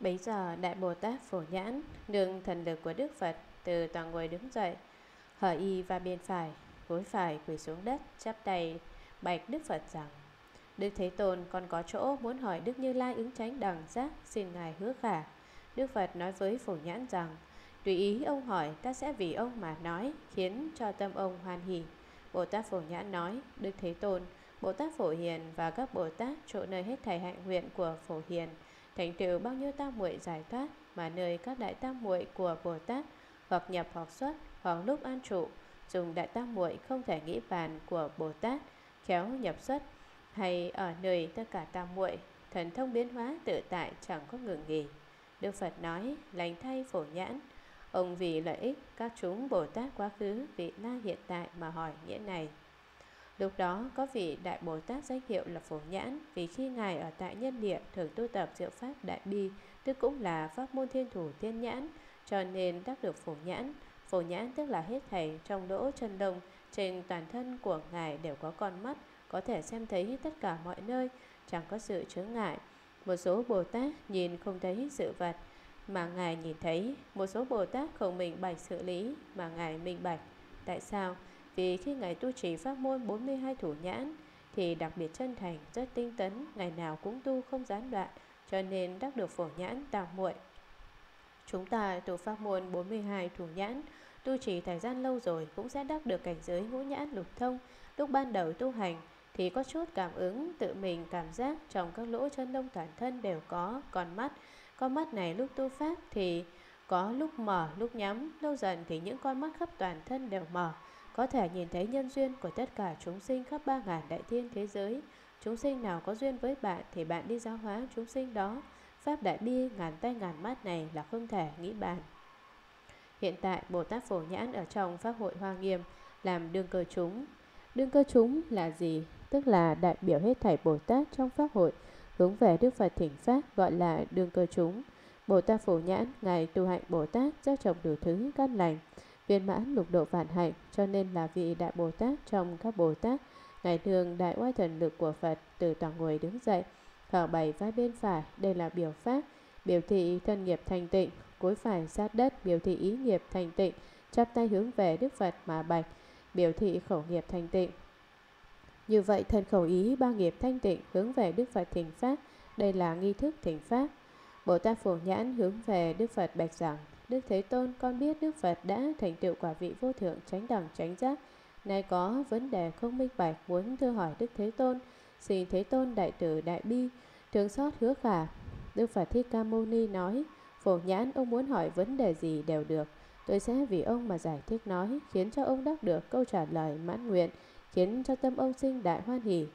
Bấy giờ Đại Bồ Tát Phổ Nhãn nương thần lực của Đức Phật từ tòa ngồi đứng dậy, hở y và bên phải, gối phải quỳ xuống đất, chắp tay bạch Đức Phật rằng: Đức Thế Tôn, con có chỗ muốn hỏi Đức Như Lai Ứng Chánh Đẳng Giác, xin Ngài hứa khả. Đức Phật nói với Phổ Nhãn rằng: Tùy ý ông hỏi, ta sẽ vì ông mà nói, khiến cho tâm ông hoan hỉ. Bồ Tát Phổ Nhãn nói: Đức Thế Tôn, Bồ Tát Phổ Hiền và các Bồ Tát chỗ nơi hết thảy hạnh nguyện của Phổ Hiền, thành tựu bao nhiêu tam muội giải thoát, mà nơi các đại tam muội của Bồ Tát hoặc nhập hoặc xuất, hoặc lúc an trụ, dùng đại tam muội không thể nghĩ bàn của Bồ Tát khéo nhập xuất, hay ở nơi tất cả tam muội, thần thông biến hóa tự tại chẳng có ngừng nghỉ. Đức Phật nói: Lành thay Phổ Nhãn, ông vì lợi ích các chúng Bồ Tát quá khứ, vị lai hiện tại mà hỏi nghĩa này. Lúc đó có vị Đại Bồ Tát danh hiệu là Phổ Nhãn, vì khi Ngài ở tại nhân địa thường tu tập diệu pháp Đại Bi, tức cũng là pháp môn Thiên Thủ Thiên Nhãn, cho nên đắc được Phổ Nhãn. Phổ Nhãn tức là hết thảy trong lỗ chân lông, trên toàn thân của Ngài đều có con mắt, có thể xem thấy tất cả mọi nơi, chẳng có sự chướng ngại. Một số Bồ Tát nhìn không thấy sự vật mà Ngài nhìn thấy, một số Bồ Tát không minh bạch sự lý mà Ngài minh bạch. Tại sao? Vì khi Ngài tu trì pháp môn 42 thủ nhãn thì đặc biệt chân thành, rất tinh tấn, ngày nào cũng tu không gián đoạn, cho nên đắc được Phổ Nhãn tam muội. Chúng ta tu pháp môn 42 thủ nhãn, tu trì thời gian lâu rồi cũng sẽ đắc được cảnh giới ngũ nhãn lục thông. Lúc ban đầu tu hành thì có chút cảm ứng tự mình cảm giác trong các lỗ chân lông toàn thân đều có con mắt. Con mắt này lúc tu pháp thì có lúc mở lúc nhắm, lâu dần thì những con mắt khắp toàn thân đều mở, có thể nhìn thấy nhân duyên của tất cả chúng sinh khắp 3000 đại thiên thế giới. Chúng sinh nào có duyên với bạn thì bạn đi giáo hóa chúng sinh đó. Pháp Đại Bi ngàn tay ngàn mắt này là không thể nghĩ bàn. Hiện tại Bồ Tát Phổ Nhãn ở trong Pháp hội Hoa Nghiêm làm đương cơ chúng. Đương cơ chúng là gì? Tức là đại biểu hết thảy Bồ Tát trong Pháp hội hướng về Đức Phật thỉnh Pháp, gọi là đương cơ chúng. Bồ Tát Phổ Nhãn, Ngài tu hạnh Bồ Tát, giác trồng đủ thứ căn lành, viên mãn lục độ vạn hạnh, cho nên là vị Đại Bồ Tát trong các Bồ Tát. Ngài thường đại oai thần lực của Phật từ tòa ngồi đứng dậy, thở bảy vai bên phải, đây là biểu pháp, biểu thị thân nghiệp thanh tịnh, cúi phải sát đất, biểu thị ý nghiệp thanh tịnh, chắp tay hướng về Đức Phật mà bạch, biểu thị khẩu nghiệp thanh tịnh. Như vậy thân khẩu ý ba nghiệp thanh tịnh hướng về Đức Phật thỉnh Pháp, đây là nghi thức thỉnh Pháp. Bồ Tát Phổ Nhãn hướng về Đức Phật bạch rằng: Đức Thế Tôn, con biết Đức Phật đã thành tựu quả vị vô thượng chánh đẳng chánh giác, nay có vấn đề không minh bạch muốn thưa hỏi Đức Thế Tôn, xin Thế Tôn đại từ đại bi thương xót hứa khả. Đức Phật Thích Ca Mâu Ni nói: Phổ Nhãn, ông muốn hỏi vấn đề gì đều được, tôi sẽ vì ông mà giải thích nói, khiến cho ông đắc được câu trả lời mãn nguyện, khiến cho tâm ông sinh đại hoan hỉ.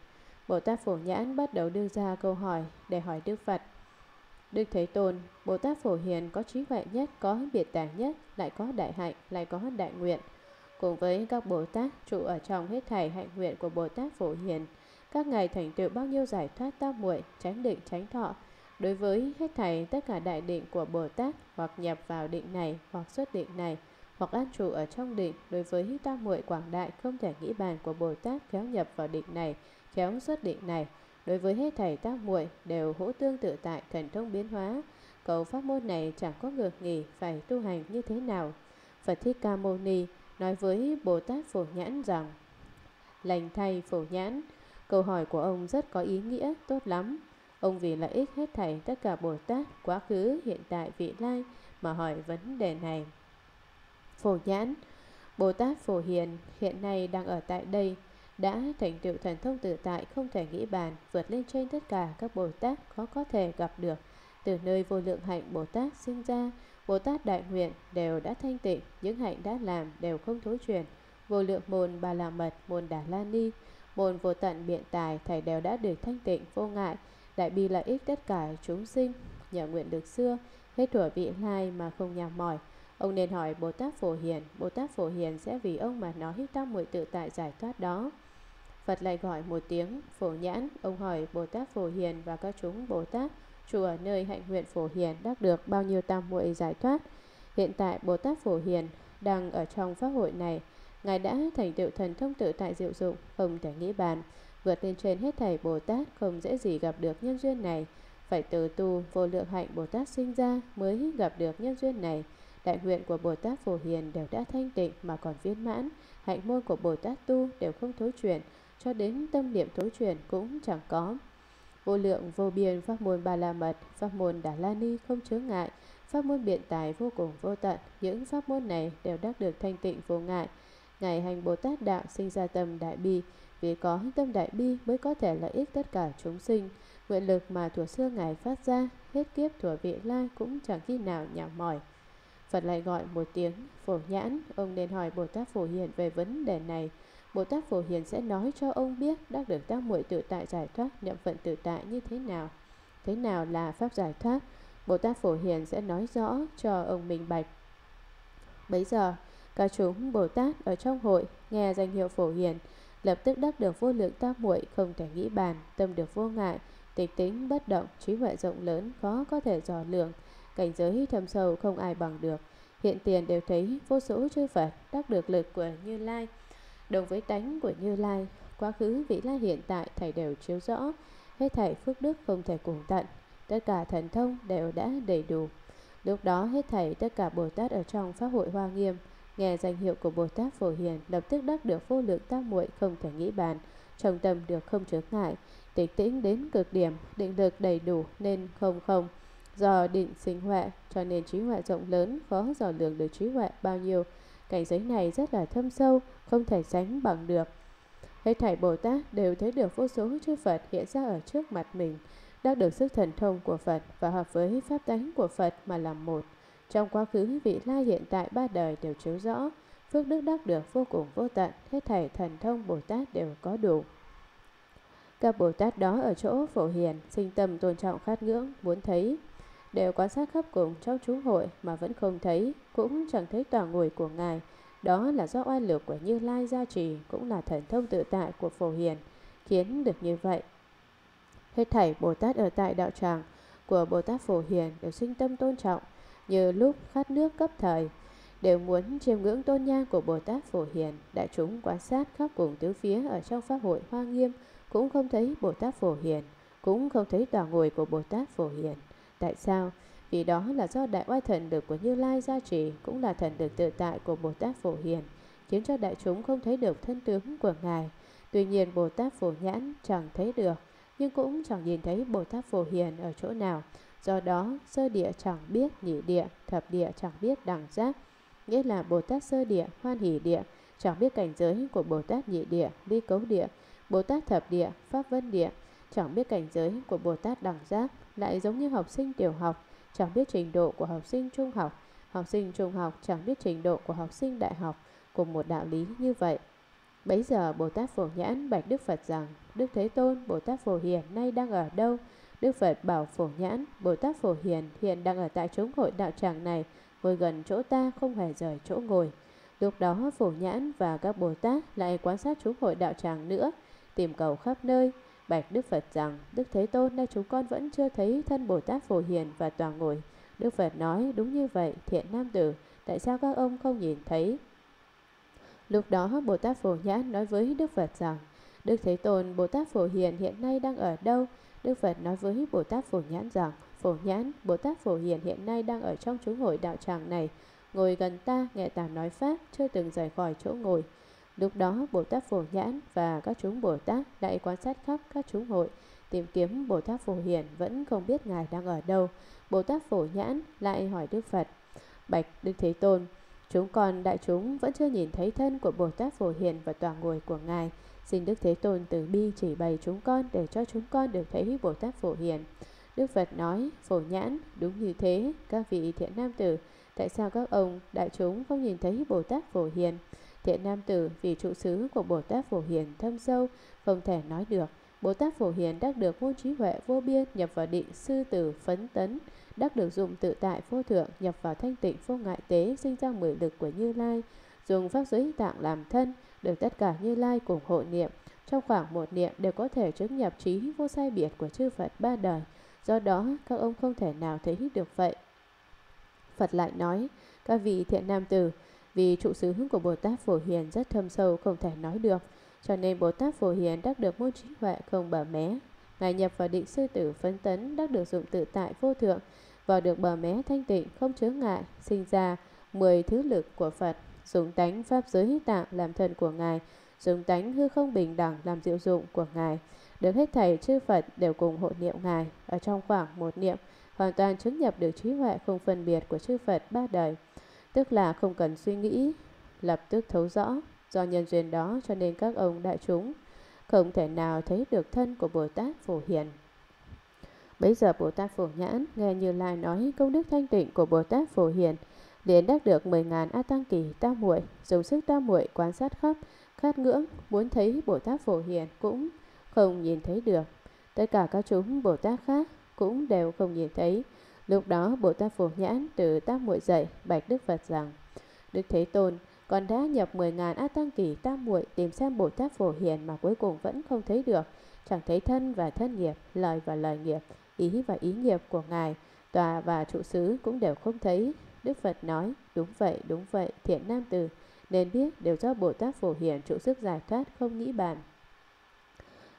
Bồ Tát Phổ Nhãn bắt đầu đưa ra câu hỏi để hỏi Đức Phật: Đức Thế Tôn, Bồ Tát Phổ Hiền có trí huệ nhất, có biệt tài nhất, lại có đại hạnh, lại có đại nguyện. Cùng với các Bồ Tát trụ ở trong hết thảy hạnh nguyện của Bồ Tát Phổ Hiền, các ngài thành tựu bao nhiêu giải thoát tam muội, chánh định chánh thọ. Đối với hết thảy tất cả đại định của Bồ Tát, hoặc nhập vào định này, hoặc xuất định này, hoặc an trụ ở trong định, đối với tam muội quảng đại không thể nghĩ bàn của Bồ Tát khéo nhập vào định này, khéo xuất định này, đối với hết thảy tam muội đều hỗ tương tự tại, thần thông biến hóa. Cầu pháp môn này chẳng có ngược nghỉ, phải tu hành như thế nào? Phật Thích Ca Mâu Ni nói với Bồ Tát Phổ Nhãn rằng: Lành thay Phổ Nhãn, câu hỏi của ông rất có ý nghĩa, tốt lắm. Ông vì lợi ích hết thảy tất cả Bồ Tát quá khứ, hiện tại, vị lai mà hỏi vấn đề này. Phổ Nhãn, Bồ Tát Phổ Hiền hiện nay đang ở tại đây, đã thành tựu thần thông tự tại không thể nghĩ bàn, vượt lên trên tất cả các Bồ Tát khó có thể gặp được. Từ nơi vô lượng hạnh Bồ Tát sinh ra, Bồ Tát đại nguyện đều đã thanh tịnh, những hạnh đã làm đều không thối chuyển. Vô lượng môn Bà La Mật, môn Đà La Ni, môn vô tận biện tài, thầy đều đã được thanh tịnh vô ngại, đại bi lợi ích tất cả chúng sinh, nhờ nguyện được xưa, hết thuở vị lai mà không nhàm mỏi. Ông nên hỏi Bồ Tát Phổ Hiền, Bồ Tát Phổ Hiền sẽ vì ông mà nói tam muội tự tại giải thoát đó. Phật lại gọi một tiếng: Phổ Nhãn, ông hỏi Bồ Tát Phổ Hiền và các chúng Bồ Tát trụ ở nơi hạnh nguyện Phổ Hiền đắc được bao nhiêu tam muội giải thoát. Hiện tại Bồ Tát Phổ Hiền đang ở trong pháp hội này, Ngài đã thành tựu thần thông tự tại diệu dụng không thể nghĩ bàn, vượt lên trên hết thảy Bồ Tát, không dễ gì gặp được nhân duyên này, Phải từ tu vô lượng hạnh Bồ Tát sinh ra mới gặp được nhân duyên này. Đại nguyện của Bồ Tát Phổ Hiền đều đã thanh tịnh mà còn viên mãn. Hạnh môn của Bồ Tát tu đều không thối chuyển, cho đến tâm niệm thối chuyển cũng chẳng có. Vô lượng vô biên pháp môn Ba La Mật, pháp môn Đà La Ni không chướng ngại, pháp môn biện tài vô cùng vô tận. Những pháp môn này đều đắc được thanh tịnh vô ngại. Ngài hành Bồ Tát đạo sinh ra tâm đại bi, vì có tâm đại bi mới có thể lợi ích tất cả chúng sinh. Nguyện lực mà thuở xưa Ngài phát ra, hết kiếp thuở vị lai cũng chẳng khi nào nhả mỏi. Phật lại gọi một tiếng Phổ Nhãn, ông nên hỏi Bồ Tát Phổ Hiền về vấn đề này. Bồ Tát Phổ Hiền sẽ nói cho ông biết đắc được tác muội tự tại giải thoát, niệm phận tự tại như thế nào. Thế nào là pháp giải thoát? Bồ Tát Phổ Hiền sẽ nói rõ cho ông minh bạch. Bấy giờ, các chúng Bồ Tát ở trong hội nghe danh hiệu Phổ Hiền, lập tức đắc được vô lượng tác muội không thể nghĩ bàn, tâm được vô ngại, tịch tính bất động, trí huệ rộng lớn khó có thể dò lường, cảnh giới thâm sâu không ai bằng được. Hiện tiền đều thấy vô số chư Phật đắc được lực của Như Lai, đồng với tánh của Như Lai, quá khứ vị lai hiện tại thầy đều chiếu rõ, hết thảy phước đức không thể cùng tận, tất cả thần thông đều đã đầy đủ. Lúc đó hết thảy tất cả Bồ Tát ở trong pháp hội Hoa Nghiêm nghe danh hiệu của Bồ Tát Phổ Hiền lập tức đắc được vô lượng tác muội không thể nghĩ bàn, trong tâm được không chướng ngại, tịch tĩnh đến cực điểm, định lực đầy đủ nên không. Do định sinh huệ, cho nên trí huệ rộng lớn, khó dò lường được trí huệ bao nhiêu. Cảnh giới này rất là thâm sâu, không thể sánh bằng được. Hết thảy Bồ Tát đều thấy được vô số chư Phật hiện ra ở trước mặt mình, đã được sức thần thông của Phật và hợp với pháp tánh của Phật mà làm một. Trong quá khứ vị lai hiện tại ba đời đều chiếu rõ, phước đức đắc được vô cùng vô tận, hết thảy thần thông Bồ Tát đều có đủ. Các Bồ Tát đó ở chỗ Phổ Hiền sinh tâm tôn trọng khát ngưỡng, muốn thấy. Đều quan sát khắp cùng trong chúng hội mà vẫn không thấy, cũng chẳng thấy tòa ngồi của Ngài. Đó là do oai lực của Như Lai gia trì, cũng là thần thông tự tại của Phổ Hiền khiến được như vậy. Hết thảy Bồ Tát ở tại đạo tràng của Bồ Tát Phổ Hiền đều sinh tâm tôn trọng, như lúc khát nước cấp thời, đều muốn chiêm ngưỡng tôn nhang của Bồ Tát Phổ Hiền. Đại chúng quan sát khắp cùng tứ phía ở trong pháp hội Hoa Nghiêm cũng không thấy Bồ Tát Phổ Hiền, cũng không thấy tòa ngồi của Bồ Tát Phổ Hiền. Tại sao? Vì đó là do đại oai thần lực của Như Lai gia trì, cũng là thần lực tự tại của Bồ Tát Phổ Hiền, khiến cho đại chúng không thấy được thân tướng của Ngài. Tuy nhiên Bồ Tát Phổ Nhãn chẳng thấy được, nhưng cũng chẳng nhìn thấy Bồ Tát Phổ Hiền ở chỗ nào. Do đó sơ địa chẳng biết nhị địa, thập địa chẳng biết đẳng giác, nghĩa là Bồ Tát sơ địa, hoan hỷ địa chẳng biết cảnh giới của Bồ Tát nhị địa, ly cấu địa, Bồ Tát thập địa, pháp vân địa chẳng biết cảnh giới của Bồ Tát đẳng giác. Lại giống như học sinh tiểu học chẳng biết trình độ của học sinh trung học, học sinh trung học chẳng biết trình độ của học sinh đại học, cùng một đạo lý như vậy. Bấy giờ Bồ Tát Phổ Nhãn bạch Đức Phật rằng: Đức Thế Tôn, Bồ Tát Phổ Hiền nay đang ở đâu? Đức Phật bảo Phổ Nhãn: Bồ Tát Phổ Hiền hiện đang ở tại chúng hội đạo tràng này, ngồi gần chỗ ta, không hề rời chỗ ngồi. Lúc đó Phổ Nhãn và các Bồ Tát lại quan sát chúng hội đạo tràng nữa, tìm cầu khắp nơi. Bạch Đức Phật rằng: Đức Thế Tôn, nay chúng con vẫn chưa thấy thân Bồ Tát Phổ Hiền và tòa ngồi. Đức Phật nói: Đúng như vậy, thiện nam tử, tại sao các ông không nhìn thấy? Lúc đó Bồ Tát Phổ Nhãn nói với Đức Phật rằng: Đức Thế Tôn, Bồ Tát Phổ Hiền hiện nay đang ở đâu? Đức Phật nói với Bồ Tát Phổ Nhãn rằng: Phổ Nhãn, Bồ Tát Phổ Hiền hiện nay đang ở trong chúng hội đạo tràng này, ngồi gần ta, nghe ta nói pháp, chưa từng rời khỏi chỗ ngồi. Lúc đó Bồ Tát Phổ Nhãn và các chúng Bồ Tát lại quan sát khắp các chúng hội, tìm kiếm Bồ Tát Phổ Hiền vẫn không biết Ngài đang ở đâu. Bồ Tát Phổ Nhãn lại hỏi Đức Phật: Bạch Đức Thế Tôn, chúng con đại chúng vẫn chưa nhìn thấy thân của Bồ Tát Phổ Hiền và tòa ngồi của Ngài. Xin Đức Thế Tôn từ bi chỉ bày chúng con để cho chúng con được thấy Bồ Tát Phổ Hiền. Đức Phật nói: Phổ Nhãn, đúng như thế, các vị thiện nam tử, tại sao các ông đại chúng không nhìn thấy Bồ Tát Phổ Hiền? Thiện nam tử, vì trụ xứ của Bồ Tát Phổ Hiền thâm sâu, không thể nói được. Bồ Tát Phổ Hiền đắc được vô trí huệ vô biên, nhập vào định sư tử phấn tấn, đắc được dùng tự tại vô thượng, nhập vào thanh tịnh vô ngại tế, sinh ra mười lực của Như Lai, dùng pháp giới tạng làm thân, được tất cả Như Lai cùng hộ niệm, trong khoảng một niệm đều có thể chứng nhập trí vô sai biệt của chư Phật ba đời. Do đó các ông không thể nào thấy được vậy. Phật lại nói: Các vị thiện nam tử, vì trụ xứ của Bồ Tát Phổ Hiền rất thâm sâu, không thể nói được, cho nên Bồ Tát Phổ Hiền đắc được môn trí huệ không bờ mé, Ngài nhập vào định sư tử phấn tấn, đắc được dụng tự tại vô thượng, vào được bờ mé thanh tịnh không chướng ngại, sinh ra 10 thứ lực của Phật, dùng tánh pháp giới hít tạng làm thân của Ngài, dùng tánh hư không bình đẳng làm diệu dụng của Ngài. Được hết thảy chư Phật đều cùng hộ niệm Ngài, ở trong khoảng một niệm, hoàn toàn chứng nhập được trí huệ không phân biệt của chư Phật ba đời. Tức là không cần suy nghĩ, lập tức thấu rõ. Do nhân duyên đó cho nên các ông đại chúng không thể nào thấy được thân của Bồ Tát Phổ Hiền. Bấy giờ Bồ Tát Phổ Nhãn nghe Như Lai nói công đức thanh tịnh của Bồ Tát Phổ Hiền, liền đắc được 10.000 A Tăng Kỳ tam muội, dùng sức tam muội quan sát khắp, khát ngưỡng muốn thấy Bồ Tát Phổ Hiền cũng không nhìn thấy được. Tất cả các chúng Bồ Tát khác cũng đều không nhìn thấy. Lúc đó Bồ Tát Phổ Nhãn từ tam muội dậy bạch Đức Phật rằng: Đức Thế Tôn, con đã nhập 10.000 A Tăng Kỳ tam muội tìm xem Bồ Tát Phổ Hiền mà cuối cùng vẫn không thấy được, chẳng thấy thân và thân nghiệp, lời và lời nghiệp, ý và ý nghiệp của Ngài, tòa và trụ xứ cũng đều không thấy. Đức Phật nói: đúng vậy, thiện nam tử, nên biết đều do Bồ Tát Phổ Hiền trụ sức giải thoát không nghĩ bàn.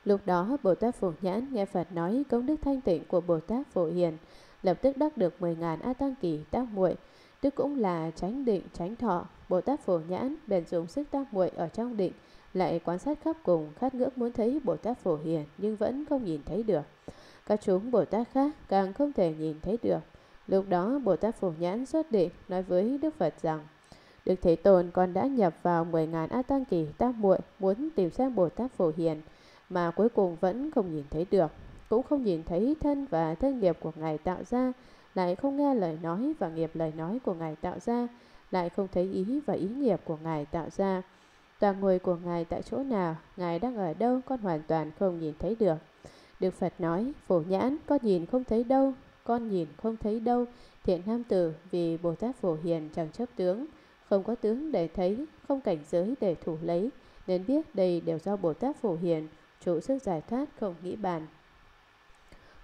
Lúc đó Bồ Tát Phổ Nhãn nghe Phật nói công đức thanh tịnh của Bồ Tát Phổ Hiền, lập tức đắc được 10.000 A Tăng Kỳ tam muội, tức cũng là tránh định tránh thọ. Bồ Tát Phổ Nhãn bèn dùng sức tam muội ở trong định, lại quan sát khắp cùng, khát ngưỡng muốn thấy Bồ Tát Phổ Hiền nhưng vẫn không nhìn thấy được. Các chúng Bồ Tát khác càng không thể nhìn thấy được. Lúc đó Bồ Tát Phổ Nhãn xuất định nói với Đức Phật rằng: Đức Thế Tôn, con đã nhập vào 10.000 A Tăng Kỳ tam muội, muốn tìm xem Bồ Tát Phổ Hiền mà cuối cùng vẫn không nhìn thấy được, cũng không nhìn thấy thân và thân nghiệp của Ngài tạo ra, lại không nghe lời nói và nghiệp lời nói của Ngài tạo ra, lại không thấy ý và ý nghiệp của Ngài tạo ra. Tòa ngồi của Ngài tại chỗ nào, Ngài đang ở đâu, con hoàn toàn không nhìn thấy được. Đức Phật nói: Phổ Nhãn, con nhìn không thấy đâu, con nhìn không thấy đâu, thiện nam tử, vì Bồ Tát Phổ Hiền chẳng chấp tướng, không có tướng để thấy, không cảnh giới để thủ lấy, nên biết đây đều do Bồ Tát Phổ Hiền trụ sức giải thoát không nghĩ bàn.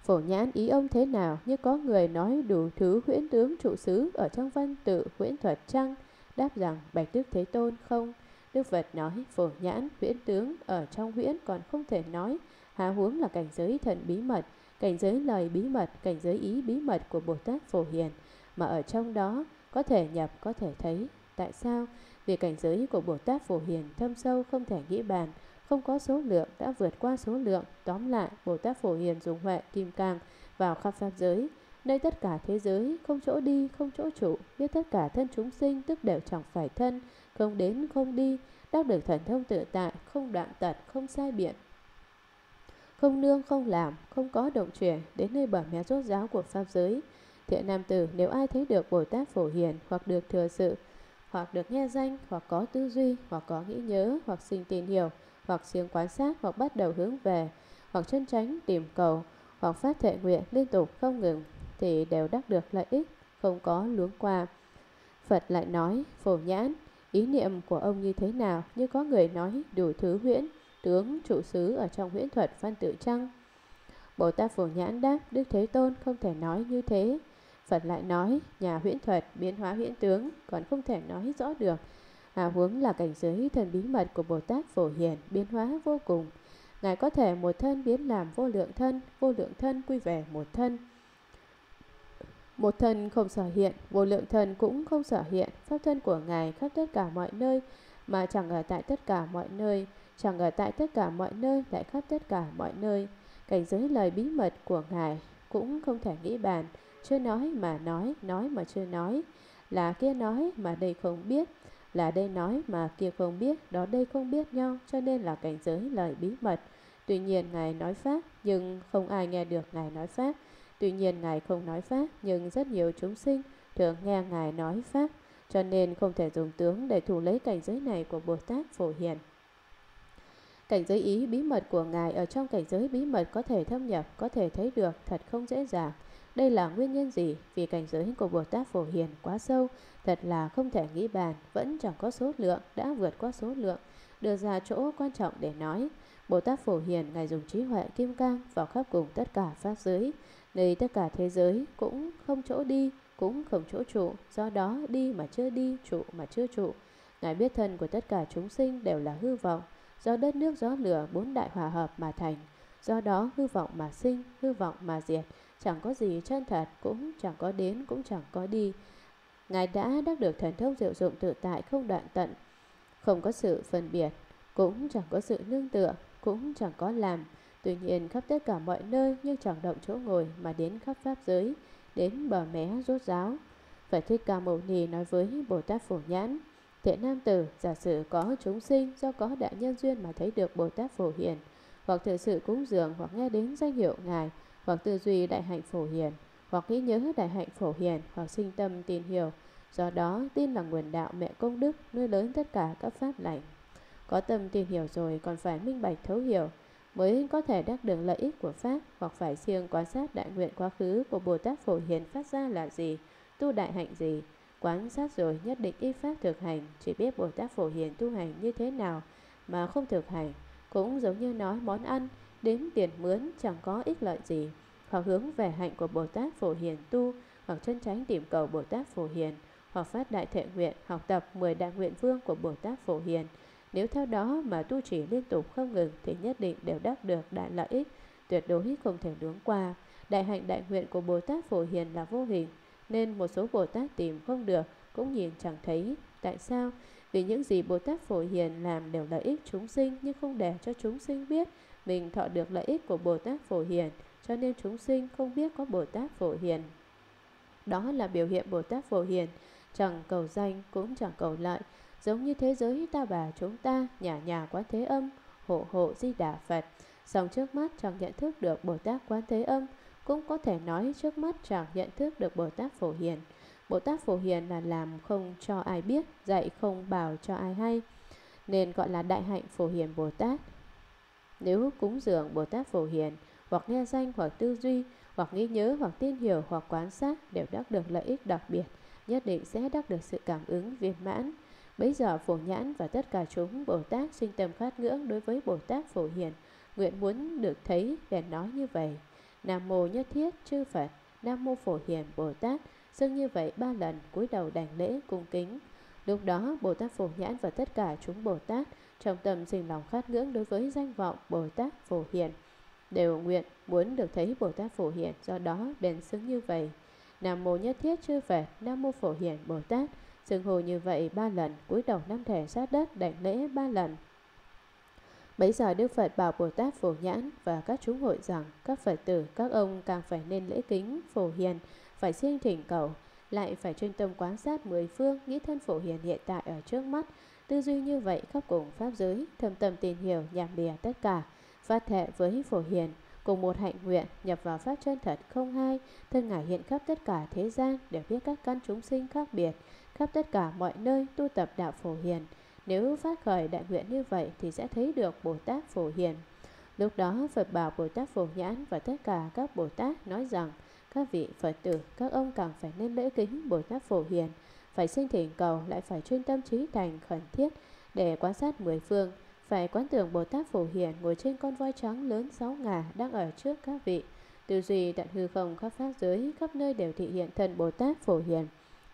Phổ Nhãn, ý ông thế nào? Như có người nói đủ thứ huyễn tướng trụ xứ ở trong văn tự huyễn thuật chăng? Đáp rằng: Bạch Đức Thế Tôn, không. Đức Phật nói: Phổ Nhãn, huyễn tướng ở trong huyễn còn không thể nói, há huống là cảnh giới thần bí mật, cảnh giới lời bí mật, cảnh giới ý bí mật của Bồ Tát Phổ Hiền, mà ở trong đó có thể nhập, có thể thấy. Tại sao? Vì cảnh giới của Bồ Tát Phổ Hiền thâm sâu không thể nghĩ bàn, không có số lượng, đã vượt qua số lượng. Tóm lại, Bồ Tát Phổ Hiền dùng huệ kim cang vào khắp pháp giới, nơi tất cả thế giới, không chỗ đi, không chỗ trụ, biết tất cả thân chúng sinh, tức đều chẳng phải thân, không đến, không đi, đắc được thần thông tự tại, không đoạn tật, không sai biện, không nương, không làm, không có động chuyển, đến nơi bờ mé rốt ráo của pháp giới. Thiện nam tử, nếu ai thấy được Bồ Tát Phổ Hiền, hoặc được thừa sự, hoặc được nghe danh, hoặc có tư duy, hoặc có nghĩ nhớ, hoặc sinh tin hiểu, hoặc siêng quan sát, hoặc bắt đầu hướng về, hoặc chân chánh tìm cầu, hoặc phát thệ nguyện liên tục không ngừng, thì đều đắc được lợi ích, không có luống qua. Phật lại nói: Phổ Nhãn, ý niệm của ông như thế nào? Như có người nói đủ thứ huyễn tướng trụ xứ ở trong huyễn thuật văn tự chăng? Bồ Tát Phổ Nhãn đáp: Đức Thế Tôn, không thể nói như thế. Phật lại nói: Nhà huyễn thuật biến hóa huyễn tướng còn không thể nói rõ được, há huống là cảnh giới thần bí mật của Bồ Tát Phổ Hiền biến hóa vô cùng. Ngài có thể một thân biến làm vô lượng thân quy về một thân. Một thân không sở hiện, vô lượng thân cũng không sở hiện. Pháp thân của Ngài khắp tất cả mọi nơi, mà chẳng ở tại tất cả mọi nơi, chẳng ở tại tất cả mọi nơi, lại khắp tất cả mọi nơi. Cảnh giới lời bí mật của Ngài cũng không thể nghĩ bàn, chưa nói mà nói mà chưa nói, là kia nói mà đây không biết, là đây nói mà kia không biết, đó đây không biết nhau, cho nên là cảnh giới lời bí mật. Tuy nhiên Ngài nói Pháp, nhưng không ai nghe được Ngài nói Pháp. Tuy nhiên Ngài không nói Pháp, nhưng rất nhiều chúng sinh thường nghe Ngài nói Pháp, cho nên không thể dùng tướng để thủ lấy cảnh giới này của Bồ Tát Phổ Hiền. Cảnh giới ý bí mật của Ngài ở trong cảnh giới bí mật có thể thâm nhập, có thể thấy được, thật không dễ dàng. Đây là nguyên nhân gì? Vì cảnh giới của Bồ Tát Phổ Hiền quá sâu, thật là không thể nghĩ bàn, vẫn chẳng có số lượng, đã vượt qua số lượng. Đưa ra chỗ quan trọng để nói, Bồ Tát Phổ Hiền Ngài dùng trí huệ kim cang vào khắp cùng tất cả pháp giới, nơi tất cả thế giới cũng không chỗ đi, cũng không chỗ trụ, do đó đi mà chưa đi, trụ mà chưa trụ. Ngài biết thân của tất cả chúng sinh đều là hư vọng, do đất nước gió lửa bốn đại hòa hợp mà thành, Do đó hư vọng mà sinh, hư vọng mà diệt, chẳng có gì chân thật, cũng chẳng có đến, cũng chẳng có đi. Ngài đã đắc được thần thông diệu dụng tự tại không đoạn tận, không có sự phân biệt, cũng chẳng có sự nương tựa, cũng chẳng có làm. Tuy nhiên khắp tất cả mọi nơi nhưng chẳng động chỗ ngồi mà đến khắp pháp giới, đến bờ mé rốt ráo. Phải Thích Ca Mâu Ni nói với Bồ Tát Phổ Nhãn: Thế nam tử, giả sử có chúng sinh do có đại nhân duyên mà thấy được Bồ Tát Phổ Hiền, hoặc thực sự cúng dường, hoặc nghe đến danh hiệu Ngài, hoặc tư duy đại hạnh Phổ Hiền, hoặc nghĩ nhớ đại hạnh Phổ Hiền, hoặc sinh tâm tin hiểu, do đó tin là nguồn đạo mẹ công đức nuôi lớn tất cả các pháp lành. Có tâm tin hiểu rồi còn phải minh bạch thấu hiểu mới có thể đắc được lợi ích của pháp, hoặc phải siêng quan sát đại nguyện quá khứ của Bồ Tát Phổ Hiền phát ra là gì, tu đại hạnh gì, quán sát rồi nhất định y pháp thực hành. Chỉ biết Bồ Tát Phổ Hiền tu hành như thế nào mà không thực hành cũng giống như nói món ăn đến tiền mướn chẳng có ích lợi gì. Hoặc hướng về hạnh của Bồ Tát Phổ Hiền tu, hoặc chân tránh tìm cầu Bồ Tát Phổ Hiền, hoặc phát đại thệ nguyện, học tập 10 đại nguyện vương của Bồ Tát Phổ Hiền. Nếu theo đó mà tu trì liên tục không ngừng thì nhất định đều đắc được đại lợi ích, tuyệt đối không thể đướng qua. Đại hạnh đại nguyện của Bồ Tát Phổ Hiền là vô hình, nên một số Bồ Tát tìm không được, cũng nhìn chẳng thấy. Tại sao? Vì những gì Bồ Tát Phổ Hiền làm đều lợi ích chúng sinh, nhưng không để cho chúng sinh biết mình thọ được lợi ích của Bồ Tát Phổ Hiền, cho nên chúng sinh không biết có Bồ Tát Phổ Hiền. Đó là biểu hiện Bồ Tát Phổ Hiền chẳng cầu danh cũng chẳng cầu lợi, giống như thế giới Ta Bà chúng ta nhả nhả Quán Thế Âm, hộ hộ Di Đà Phật. Song trước mắt chẳng nhận thức được Bồ Tát Quán Thế Âm, cũng có thể nói trước mắt chẳng nhận thức được Bồ Tát Phổ Hiền. Bồ Tát Phổ Hiền là làm không cho ai biết, dạy không bảo cho ai hay, nên gọi là đại hạnh Phổ Hiền Bồ Tát. Nếu cúng dường Bồ Tát Phổ Hiền, hoặc nghe danh, hoặc tư duy, hoặc nghĩ nhớ, hoặc tin hiểu, hoặc quan sát, đều đắc được lợi ích đặc biệt, nhất định sẽ đắc được sự cảm ứng viên mãn. Bấy giờ Phổ Nhãn và tất cả chúng Bồ Tát sinh tâm khát ngưỡng đối với Bồ Tát Phổ Hiền, nguyện muốn được thấy, bèn nói như vậy: Nam mô Nhất Thiết Chư Phật, Nam mô Phổ Hiền Bồ Tát. Xưng như vậy 3 lần, cúi đầu đảnh lễ cung kính. Lúc đó Bồ Tát Phổ Nhãn và tất cả chúng Bồ Tát trong tâm sinh lòng khát ngưỡng đối với danh vọng Bồ Tát Phổ Hiền, đều nguyện muốn được thấy Bồ Tát Phổ Hiền, do đó bèn xưng như vậy: Nam mô Nhất Thiết Chư Phật, Nam mô Phổ Hiền Bồ Tát. Xưng hô như vậy 3 lần, cúi đầu năm thể sát đất đảnh lễ 3 lần. Bấy giờ Đức Phật bảo Bồ Tát Phổ Nhãn và các chúng hội rằng: Các Phật tử, các ông càng phải nên lễ kính Phổ Hiền, phải siêng thỉnh cầu, lại phải chuyên tâm quan sát 10 phương, nghĩ thân Phổ Hiền hiện tại ở trước mắt, tư duy như vậy khắp cùng pháp giới, thâm tâm tìm hiểu nhằm lìa tất cả, phát thệ với Phổ Hiền, cùng một hạnh nguyện nhập vào pháp chân thật không hai. Thân Ngài hiện khắp tất cả thế gian, đều biết các căn chúng sinh khác biệt, khắp tất cả mọi nơi tu tập đạo Phổ Hiền. Nếu phát khởi đại nguyện như vậy thì sẽ thấy được Bồ Tát Phổ Hiền. Lúc đó Phật bảo Bồ Tát Phổ Nhãn và tất cả các Bồ Tát nói rằng: Các vị Phật tử, các ông càng phải nên lễ kính Bồ Tát Phổ Hiền, phải sinh thỉnh cầu, lại phải chuyên tâm trí thành khẩn thiết để quan sát 10 phương, phải quán tưởng Bồ Tát Phổ Hiền ngồi trên con voi trắng lớn 6 ngà đang ở trước các vị, tư duy tận hư không khắp pháp giới, khắp nơi đều thị hiện thân Bồ Tát Phổ Hiền.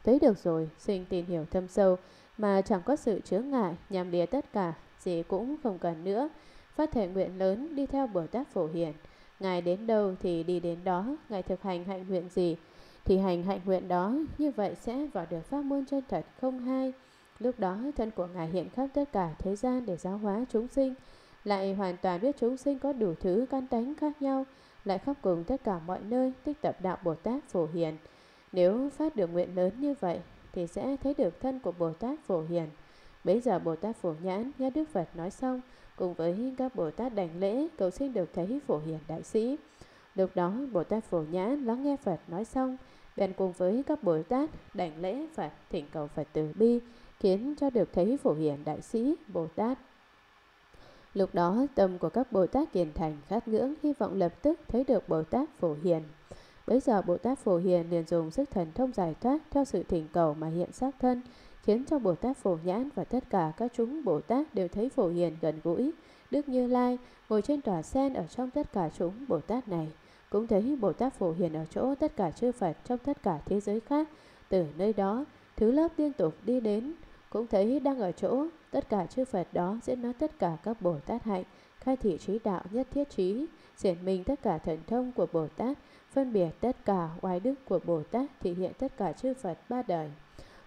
Thấy được rồi, sinh tin hiểu thâm sâu mà chẳng có sự chướng ngại, nhằm lìa tất cả, gì cũng không cần nữa, phát thể nguyện lớn đi theo Bồ Tát Phổ Hiền. Ngài đến đâu thì đi đến đó, Ngài thực hành hạnh nguyện gì thì hành hạnh nguyện đó, như vậy sẽ vào được pháp môn chân thật không hai. Lúc đó thân của Ngài hiện khắp tất cả thế gian để giáo hóa chúng sinh, lại hoàn toàn biết chúng sinh có đủ thứ căn tánh khác nhau, lại khắp cùng tất cả mọi nơi tích tập đạo Bồ Tát Phổ Hiền. Nếu phát được nguyện lớn như vậy thì sẽ thấy được thân của Bồ Tát Phổ Hiền. Bấy giờ Bồ Tát Phổ Nhãn nghe Đức Phật nói xong, cùng với các Bồ Tát đảnh lễ cầu xin được thấy Phổ Hiền đại sĩ. Lúc đó Bồ Tát Phổ Nhãn lắng nghe Phật nói xong, bèn cùng với các Bồ Tát đảnh lễ Phật, thỉnh cầu Phật từ bi khiến cho được thấy Phổ Hiền đại sĩ Bồ Tát. Lúc đó tâm của các Bồ Tát kiên thành khát ngưỡng, hy vọng lập tức thấy được Bồ Tát Phổ Hiền. Bấy giờ Bồ Tát Phổ Hiền liền dùng sức thần thông giải thoát theo sự thỉnh cầu mà hiện xác thân, khiến cho Bồ Tát Phổ Nhãn và tất cả các chúng Bồ Tát đều thấy Phổ Hiền gần gũi. Đức Như Lai ngồi trên tòa sen ở trong tất cả chúng Bồ Tát này, cũng thấy Bồ Tát Phổ Hiền ở chỗ tất cả chư Phật trong tất cả thế giới khác. Từ nơi đó, thứ lớp liên tục đi đến, cũng thấy đang ở chỗ tất cả chư Phật đó diễn nói tất cả các Bồ Tát hạnh, khai thị trí đạo nhất thiết trí, Triển minh tất cả thần thông của Bồ Tát, phân biệt tất cả oai đức của Bồ Tát, thể hiện tất cả chư Phật ba đời.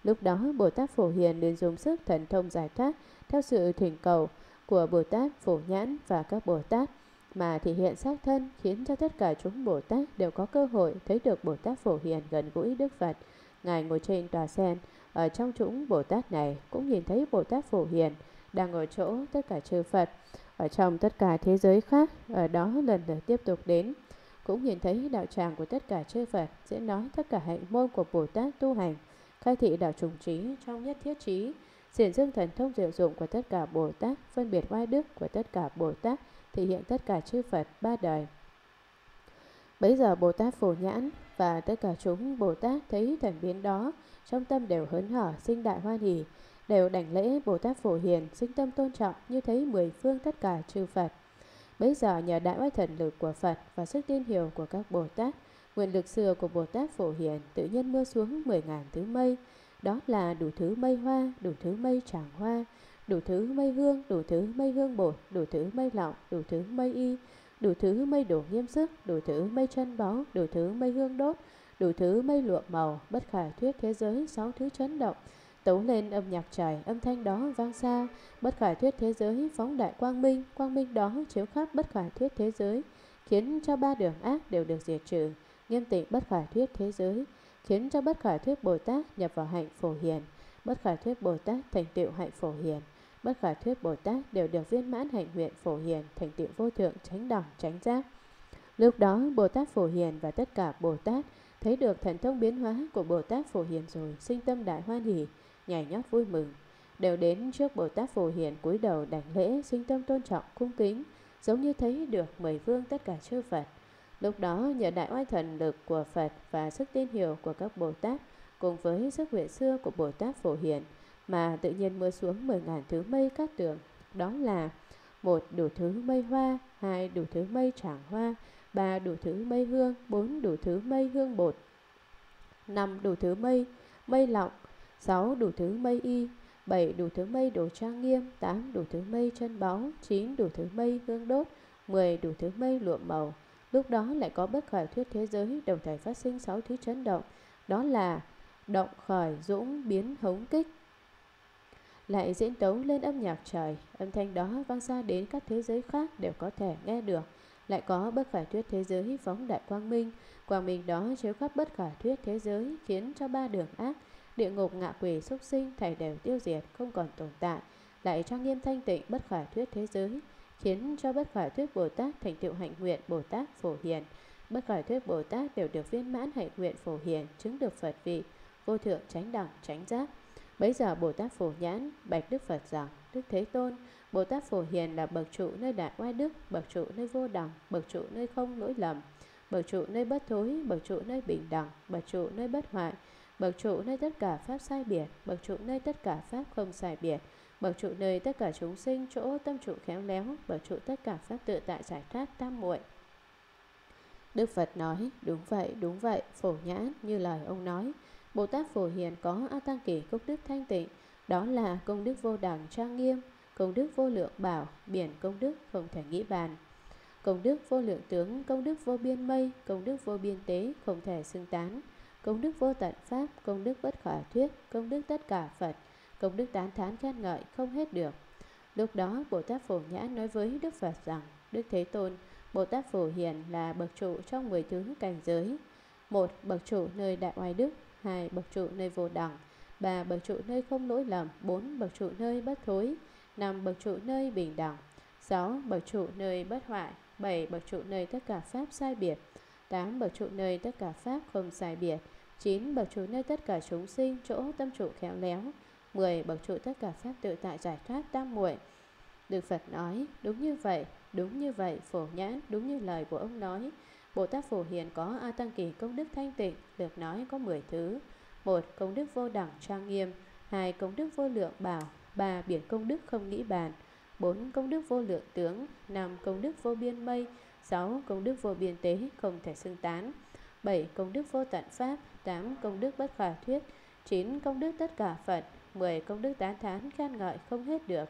Lúc đó Bồ Tát Phổ Hiền liền dùng sức thần thông giải thoát theo sự thỉnh cầu của Bồ Tát Phổ Nhãn và các Bồ Tát mà thể hiện xác thân, khiến cho tất cả chúng Bồ Tát đều có cơ hội thấy được Bồ Tát Phổ Hiền gần gũi Đức Phật. Ngài ngồi trên tòa sen, ở trong chúng Bồ Tát này cũng nhìn thấy Bồ Tát Phổ Hiền đang ở chỗ tất cả chư Phật ở trong tất cả thế giới khác, ở đó lần lượt tiếp tục đến, cũng nhìn thấy đạo tràng của tất cả chư Phật diễn nói tất cả hạnh môn của Bồ Tát tu hành, khai thị đạo trùng trí trong nhất thiết trí, diễn dương thần thông diệu dụng của tất cả Bồ Tát, phân biệt oai đức của tất cả Bồ Tát, thể hiện tất cả chư Phật ba đời. Bấy giờ Bồ Tát Phổ Nhãn và tất cả chúng Bồ Tát thấy thần biến đó, trong tâm đều hớn hở sinh đại hoan hỉ, đều đảnh lễ Bồ Tát Phổ Hiền, sinh tâm tôn trọng như thấy mười phương tất cả chư Phật. Bấy giờ nhờ đại oai thần lực của Phật và sức tiên hiểu của các Bồ Tát, nguyện lực xưa của Bồ Tát Phổ Hiền tự nhiên mưa xuống 10.000 thứ mây. Đó là đủ thứ mây hoa, đủ thứ mây tràng hoa, đủ thứ mây hương, đủ thứ mây hương bột, đủ thứ mây lọng, đủ thứ mây y, đủ thứ mây đổ nghiêm sức, đủ thứ mây chân báu, đủ thứ mây hương đốt, đủ thứ mây lụa màu, bất khả thuyết thế giới sáu thứ chấn động, tấu lên âm nhạc trời, âm thanh đó vang xa, bất khả thuyết thế giới phóng đại quang minh đó chiếu khắp bất khả thuyết thế giới, khiến cho ba đường ác đều được diệt trừ, nghiêm tịnh bất khả thuyết thế giới, khiến cho bất khả thuyết Bồ Tát nhập vào hạnh Phổ Hiền, bất khả thuyết Bồ Tát thành tựu hạnh Phổ Hiền, bất khả thuyết Bồ Tát đều được viên mãn hạnh nguyện Phổ Hiền, thành tựu vô thượng chánh đẳng chánh giác. Lúc đó Bồ Tát Phổ Hiền và tất cả Bồ Tát thấy được thần thông biến hóa của Bồ Tát Phổ Hiền rồi, sinh tâm đại hoan hỉ, nhảy nhót vui mừng, đều đến trước Bồ Tát Phổ Hiền cúi đầu đảnh lễ, sinh tâm tôn trọng cung kính, giống như thấy được mười phương tất cả chư Phật. Lúc đó nhờ đại oai thần lực của Phật và sức tin hiểu của các Bồ Tát cùng với sức nguyện xưa của Bồ Tát Phổ Hiền mà tự nhiên mưa xuống 10.000 thứ mây các tường, đó là: một đủ thứ mây hoa, hai đủ thứ mây tràng hoa, ba đủ thứ mây hương, bốn đủ thứ mây hương bột, năm đủ thứ mây mây lọng, sáu đủ thứ mây y, bảy đủ thứ mây đồ trang nghiêm, tám đủ thứ mây chân báu, chín đủ thứ mây hương đốt, 10 đủ thứ mây lụa màu. Lúc đó lại có bất khởi thuyết thế giới đồng thời phát sinh sáu thứ chấn động, đó là động khởi dũng biến hống kích, lại diễn tấu lên âm nhạc trời, âm thanh đó vang xa đến các thế giới khác đều có thể nghe được. Lại có bất khả thuyết thế giới phóng đại quang minh đó chiếu khắp bất khả thuyết thế giới, khiến cho ba đường ác, địa ngục, ngạ quỷ, súc sinh thảy đều tiêu diệt, không còn tồn tại. Lại trang nghiêm thanh tịnh bất khả thuyết thế giới, khiến cho bất khả thuyết Bồ Tát thành tựu hạnh nguyện Bồ Tát Phổ Hiền, bất khả thuyết Bồ Tát đều được viên mãn hạnh nguyện Phổ Hiền, chứng được Phật vị vô thượng chánh đẳng chánh giác. Bấy giờ Bồ Tát Phổ Nhãn bạch Đức Phật rằng: Đức Thế Tôn, Bồ Tát Phổ Hiền là bậc trụ nơi đại oai đức, bậc trụ nơi vô đẳng, bậc trụ nơi không lỗi lầm, bậc trụ nơi bất thối, bậc trụ nơi bình đẳng, bậc trụ nơi bất hoại, bậc trụ nơi tất cả pháp sai biệt, bậc trụ nơi tất cả pháp không sai biệt, bậc trụ nơi tất cả chúng sinh chỗ tâm trụ khéo léo, bậc trụ tất cả pháp tự tại giải thoát tam muội. Đức Phật nói: đúng vậy, Phổ Nhãn, như lời ông nói. Bồ Tát Phổ Hiền có A Tăng Kỳ công đức thanh tịnh, đó là công đức vô đẳng trang nghiêm, công đức vô lượng bảo, biển công đức không thể nghĩ bàn, công đức vô lượng tướng, công đức vô biên mây, công đức vô biên tế, không thể xưng tán, công đức vô tận pháp, công đức bất khả thuyết, công đức tất cả Phật, công đức tán thán khen ngợi không hết được. Lúc đó Bồ Tát Phổ Nhãn nói với Đức Phật rằng: Đức Thế Tôn, Bồ Tát Phổ Hiền là bậc trụ trong 10 thứ cảnh giới: một, bậc trụ nơi đại oai đức, hai, bậc trụ nơi vô đẳng, ba, bậc trụ nơi không lỗi lầm, bốn, bậc trụ nơi bất thối, năm, bậc trụ nơi bình đẳng, sáu, bậc trụ nơi bất hoại, bảy, bậc trụ nơi tất cả pháp sai biệt, tám, bậc trụ nơi tất cả pháp không sai biệt, chín, bậc trụ nơi tất cả chúng sinh chỗ tâm trụ khéo léo, 10. Bậc trụ tất cả pháp tự tại giải thoát tam muội. Đức Phật nói: đúng như vậy, Phổ Nhãn, đúng như lời của ông nói. Bồ Tát Phổ Hiền có A Tăng Kỳ công đức thanh tịnh, được nói có 10 thứ: 1. Công đức vô đẳng trang nghiêm, 2. Công đức vô lượng bảo, 3. Biển công đức không nghĩ bàn, 4. Công đức vô lượng tướng, 5. Công đức vô biên mây, 6. Công đức vô biên tế, không thể xưng tán, 7. Công đức vô tận pháp, 8. Công đức bất khả thuyết, 9. Công đức tất cả Phật, 10. Công đức tán thán khen ngợi không hết được.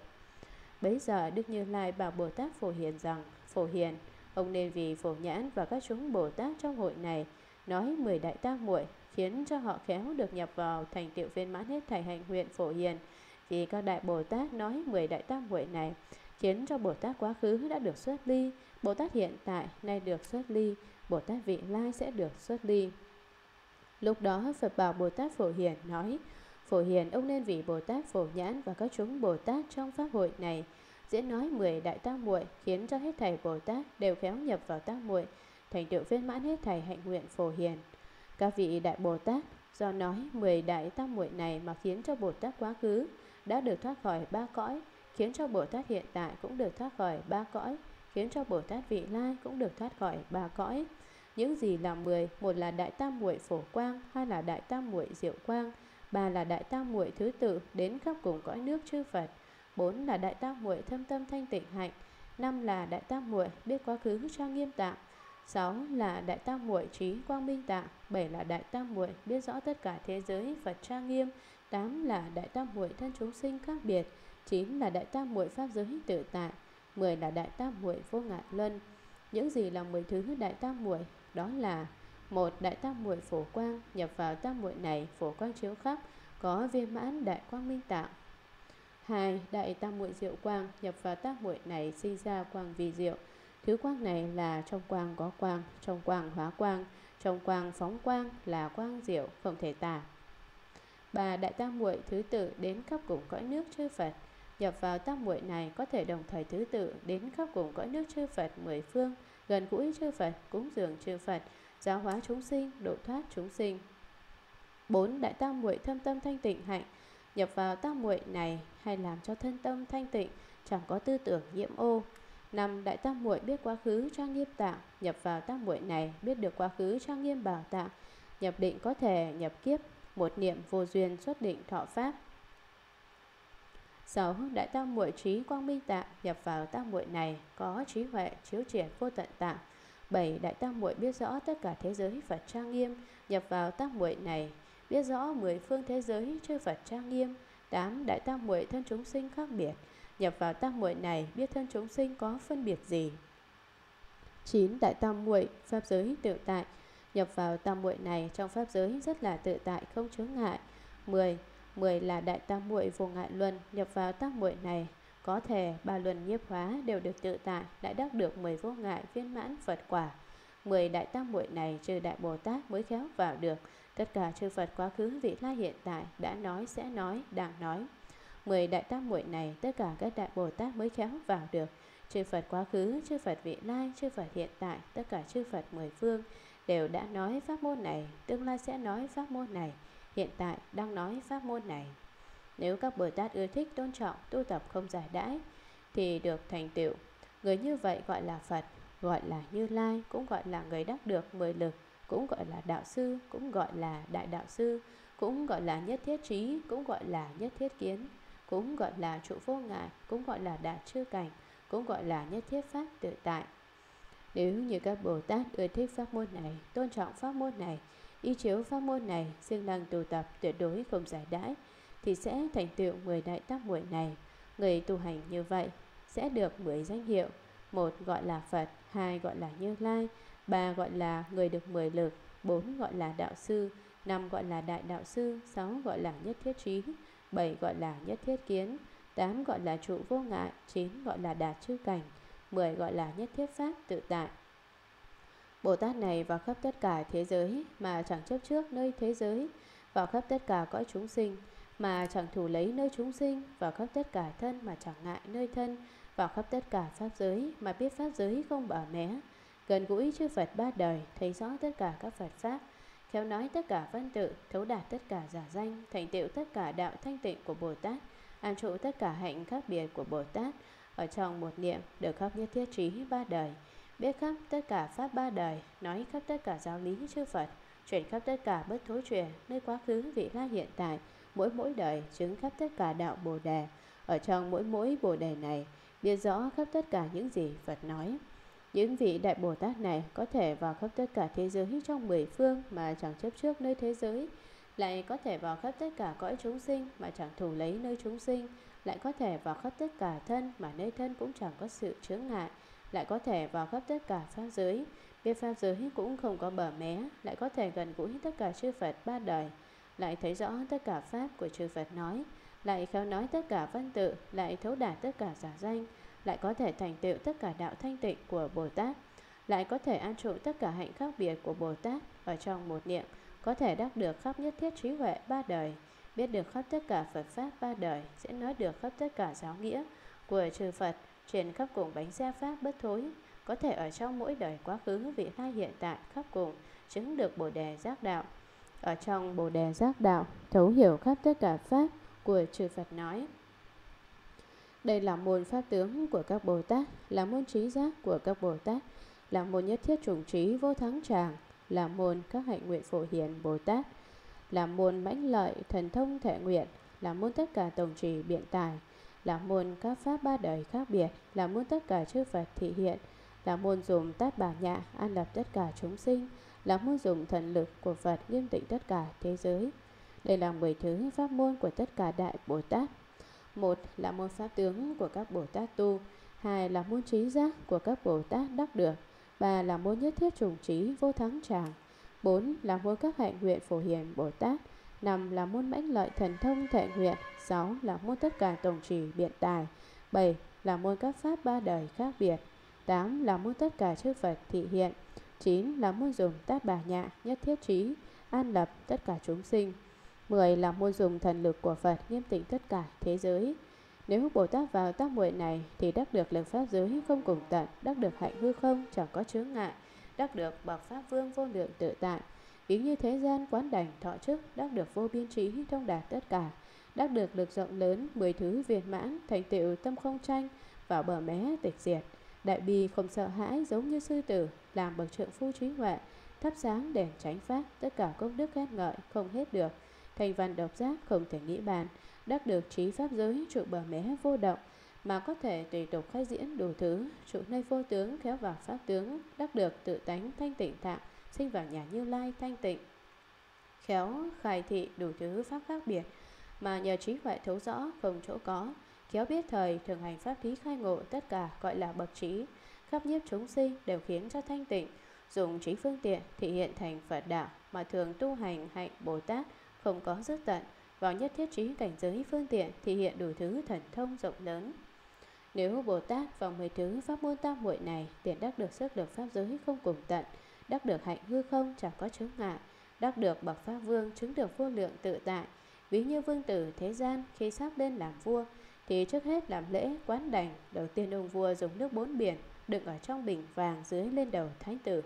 Bấy giờ Đức Như Lai bảo Bồ Tát Phổ Hiền rằng: Phổ Hiền, Ông nên vì Phổ Nhãn và các chúng Bồ Tát trong hội này nói 10 đại tác muội, khiến cho họ khéo được nhập vào thành tựu viên mãn hết thảy hành nguyện phổ hiền. Vì các đại Bồ Tát nói 10 đại tác muội này, khiến cho Bồ Tát quá khứ đã được xuất ly, Bồ Tát hiện tại nay được xuất ly, Bồ Tát vị lai sẽ được xuất ly. Lúc đó Phật bảo Bồ Tát Phổ Hiền nói: Phổ Hiền, ông nên vì Bồ Tát Phổ Nhãn và các chúng Bồ Tát trong pháp hội này diễn nói 10 đại tác muội, khiến cho hết thảy Bồ Tát đều khéo nhập vào tác muội, thành tựu viên mãn hết thảy hạnh nguyện phổ hiền. Các vị đại Bồ Tát do nói 10 đại tác muội này mà khiến cho Bồ Tát quá khứ đã được thoát khỏi 3 cõi, khiến cho Bồ Tát hiện tại cũng được thoát khỏi 3 cõi, khiến cho Bồ Tát vị lai cũng được thoát khỏi 3 cõi. Những gì là 10? Một là đại tam muội phổ quang, hai là đại tam muội diệu quang, ba là đại tam muội thứ tự đến khắp cùng cõi nước chư Phật, bốn là đại tam muội thâm tâm thanh tịnh hạnh, năm là đại tam muội biết quá khứ cho nghiêm tạng, sáu là đại tam muội trí quang minh tạng, bảy là đại tam muội biết rõ tất cả thế giới Phật trang nghiêm, tám là đại tam muội thân chúng sinh khác biệt, chín là đại tam muội pháp giới tự tại, 10 là đại tam muội vô ngại luân. Những gì là 10 thứ đại tam muội? Đó là: một, đại tam muội phổ quang, nhập vào tam muội này phổ quang chiếu khắp, có viên mãn đại quang minh tạng. 2. Đại tam muội diệu quang, nhập vào tam muội này sinh ra quang vi diệu. Thứ quang này là trong quang có quang, trong quang hóa quang, trong quang phóng quang, là quang diệu không thể tả. 3. Đại tam muội thứ tự đến khắp cùng cõi nước chư Phật, nhập vào tam muội này có thể đồng thời thứ tự đến khắp cùng cõi nước chư Phật mười phương, gần gũi chư Phật, cúng dường chư Phật, giáo hóa chúng sinh, độ thoát chúng sinh. 4. Đại tam muội thâm tâm thanh tịnh hạnh, nhập vào tam muội này hay làm cho thân tâm thanh tịnh, chẳng có tư tưởng nhiễm ô. 5. Đại tam muội biết quá khứ trang nghiêm tạng, nhập vào tam muội này biết được quá khứ trang nghiêm bảo tạng, nhập định có thể nhập kiếp, một niệm vô duyên xuất định thọ pháp. 6. Đại tam muội trí quang minh tạng, nhập vào tam muội này có trí huệ chiếu triển vô tận tạng. 7. Đại tam muội biết rõ tất cả thế giới Phật trang nghiêm, nhập vào tam muội này biết rõ mười phương thế giới chư Phật trang nghiêm. 8. Đại tam muội thân chúng sinh khác biệt, nhập vào tam muội này biết thân chúng sinh có phân biệt gì. 9. Đại tam muội pháp giới tự tại, nhập vào tam muội này trong pháp giới rất là tự tại không chướng ngại. 10 là đại tam muội vô ngại luân, nhập vào tam muội này có thể ba luân nhiếp hóa đều được tự tại, đã đắc được 10 vô ngại viên mãn Phật quả. 10 đại tam muội này trừ đại Bồ Tát mới khéo vào được. Tất cả chư Phật quá khứ vị lai hiện tại đã nói, sẽ nói, đang nói. 10 đại tam muội này tất cả các đại Bồ Tát mới khéo vào được. Chư Phật quá khứ, chư Phật vị lai, chư Phật hiện tại, tất cả chư Phật mười phương đều đã nói pháp môn này, tương lai sẽ nói pháp môn này, hiện tại đang nói pháp môn này. Nếu các Bồ Tát ưa thích tôn trọng tu tập không giải đãi thì được thành tựu. Người như vậy gọi là Phật, gọi là Như Lai, cũng gọi là người đắc được 10 lực, cũng gọi là đạo sư, cũng gọi là đại đạo sư, cũng gọi là nhất thiết trí, cũng gọi là nhất thiết kiến, cũng gọi là trụ vô ngại, cũng gọi là đạt chư cảnh, cũng gọi là nhất thiết pháp tự tại. Nếu như các Bồ Tát ưa thích pháp môn này, tôn trọng pháp môn này, y chiếu pháp môn này siêng năng tu tập tuyệt đối không giải đãi thì sẽ thành tựu 10 đại tác muội này. Người tu hành như vậy sẽ được 10 danh hiệu: một gọi là Phật, hai gọi là Như Lai, ba gọi là người được 10 lực, bốn gọi là đạo sư, năm gọi là đại đạo sư, sáu gọi là nhất thiết trí, bảy gọi là nhất thiết kiến, tám gọi là trụ vô ngại, chín gọi là đạt chư cảnh, 10 gọi là nhất thiết pháp tự tại. Bồ Tát này vào khắp tất cả thế giới mà chẳng chấp trước nơi thế giới, vào khắp tất cả cõi chúng sinh mà chẳng thủ lấy nơi chúng sinh, vào khắp tất cả thân mà chẳng ngại nơi thân, vào khắp tất cả pháp giới mà biết pháp giới không bỏ né, gần gũi chư Phật ba đời, thấy rõ tất cả các Phật pháp, khéo nói tất cả văn tự, thấu đạt tất cả giả danh, thành tựu tất cả đạo thanh tịnh của Bồ Tát, an trụ tất cả hạnh khác biệt của Bồ Tát, ở trong một niệm được khắp nhất thiết trí ba đời, biết khắp tất cả pháp ba đời, nói khắp tất cả giáo lý chư Phật, chuyển khắp tất cả bất thối truyền nơi quá khứ vị lai hiện tại, mỗi đời chứng khắp tất cả đạo Bồ đề, ở trong mỗi Bồ đề này biết rõ khắp tất cả những gì Phật nói. Những vị đại Bồ Tát này có thể vào khắp tất cả thế giới trong mười phương mà chẳng chấp trước nơi thế giới, lại có thể vào khắp tất cả cõi chúng sinh mà chẳng thủ lấy nơi chúng sinh, lại có thể vào khắp tất cả thân mà nơi thân cũng chẳng có sự chướng ngại, lại có thể vào khắp tất cả pháp giới, biết pháp giới cũng không có bờ mé, lại có thể gần gũi tất cả chư Phật ba đời, lại thấy rõ tất cả pháp của chư Phật nói, lại khéo nói tất cả văn tự, lại thấu đạt tất cả giả danh, lại có thể thành tựu tất cả đạo thanh tịnh của Bồ Tát, lại có thể an trụ tất cả hạnh khác biệt của Bồ Tát ở trong một niệm, có thể đắc được khắp nhất thiết trí huệ ba đời, biết được khắp tất cả Phật pháp ba đời, sẽ nói được khắp tất cả giáo nghĩa của chư Phật, truyền khắp cùng bánh xe pháp bất thối, có thể ở trong mỗi đời quá khứ vị lai hiện tại khắp cùng chứng được Bồ đề giác đạo, ở trong Bồ đề giác đạo thấu hiểu khắp tất cả pháp của chư Phật nói. Đây là môn pháp tướng của các Bồ Tát, là môn trí giác của các Bồ Tát, là môn nhất thiết chủng trí vô thắng tràng, là môn các hạnh nguyện phổ hiền Bồ Tát, là môn mãnh lợi thần thông thể nguyện, là môn tất cả tổng trì biện tài, là môn các pháp ba đời khác biệt, là môn tất cả chư Phật thị hiện, là môn dùng tát bà nhạ an lập tất cả chúng sinh, là môn dùng thần lực của Phật nghiêm tịnh tất cả thế giới. Đây là 10 thứ pháp môn của tất cả đại Bồ Tát. 1. Là môn pháp tướng của các Bồ Tát tu. 2. Là môn trí giác của các Bồ Tát đắc được. 3. Là môn nhất thiết chủng trí vô thắng tràng. 4. Là môn các hạnh nguyện phổ hiền Bồ Tát. 5. Là môn mãnh lợi thần thông thệ nguyện. 6. Là môn tất cả tổng trì biện tài. 7. Là môn các pháp ba đời khác biệt. 8. Là môn tất cả chư Phật thị hiện. 9. Là môn dùng tát bà nhạ nhất thiết trí an lập tất cả chúng sinh. 10. Là môn dùng thần lực của Phật nghiêm tịnh tất cả thế giới. Nếu Bồ Tát vào tác muội này thì đắc được lực pháp giới không cùng tận, đắc được hạnh hư không chẳng có chướng ngại, đắc được bậc pháp vương vô lượng tự tại, ví như thế gian quán đảnh thọ chức, đắc được vô biên trí thông đạt tất cả, đắc được lực rộng lớn 10 thứ viên mãn, thành tựu tâm không tranh, vào bờ mé tịch diệt, đại bi không sợ hãi giống như sư tử, làm bậc trượng phu trí huệ, thắp sáng đèn chánh pháp, tất cả công đức khen ngợi không hết được, thành văn độc giác không thể nghĩ bàn, đắc được trí pháp giới trụ bờ mé vô động, mà có thể tùy tục khai diễn đủ thứ, trụ nơi vô tướng khéo vào pháp tướng, đắc được tự tánh thanh tịnh tạng, sinh vào nhà Như Lai thanh tịnh, khéo khai thị đủ thứ pháp khác biệt, mà nhờ trí huệ thấu rõ không chỗ có, khéo biết thời thường hành pháp thí khai ngộ tất cả gọi là bậc trí, khắp nhiếp chúng sinh đều khiến cho thanh tịnh, dùng trí phương tiện thị hiện thành Phật đạo, mà thường tu hành hạnh Bồ Tát không có dứt tận, vào nhất thiết trí cảnh giới phương tiện thị hiện đủ thứ thần thông rộng lớn. Nếu Bồ Tát vào 10 thứ pháp môn tam muội này, tiện đắc được sức được pháp giới không cùng tận, đắc được hạnh hư không chẳng có chướng ngại, đắc được bậc pháp vương chứng được vô lượng tự tại, ví như vương tử thế gian khi sắp lên làm vua thì trước hết làm lễ quán đảnh, đầu tiên ông vua dùng nước bốn biển đựng ở trong bình vàng dưới lên đầu thái tử,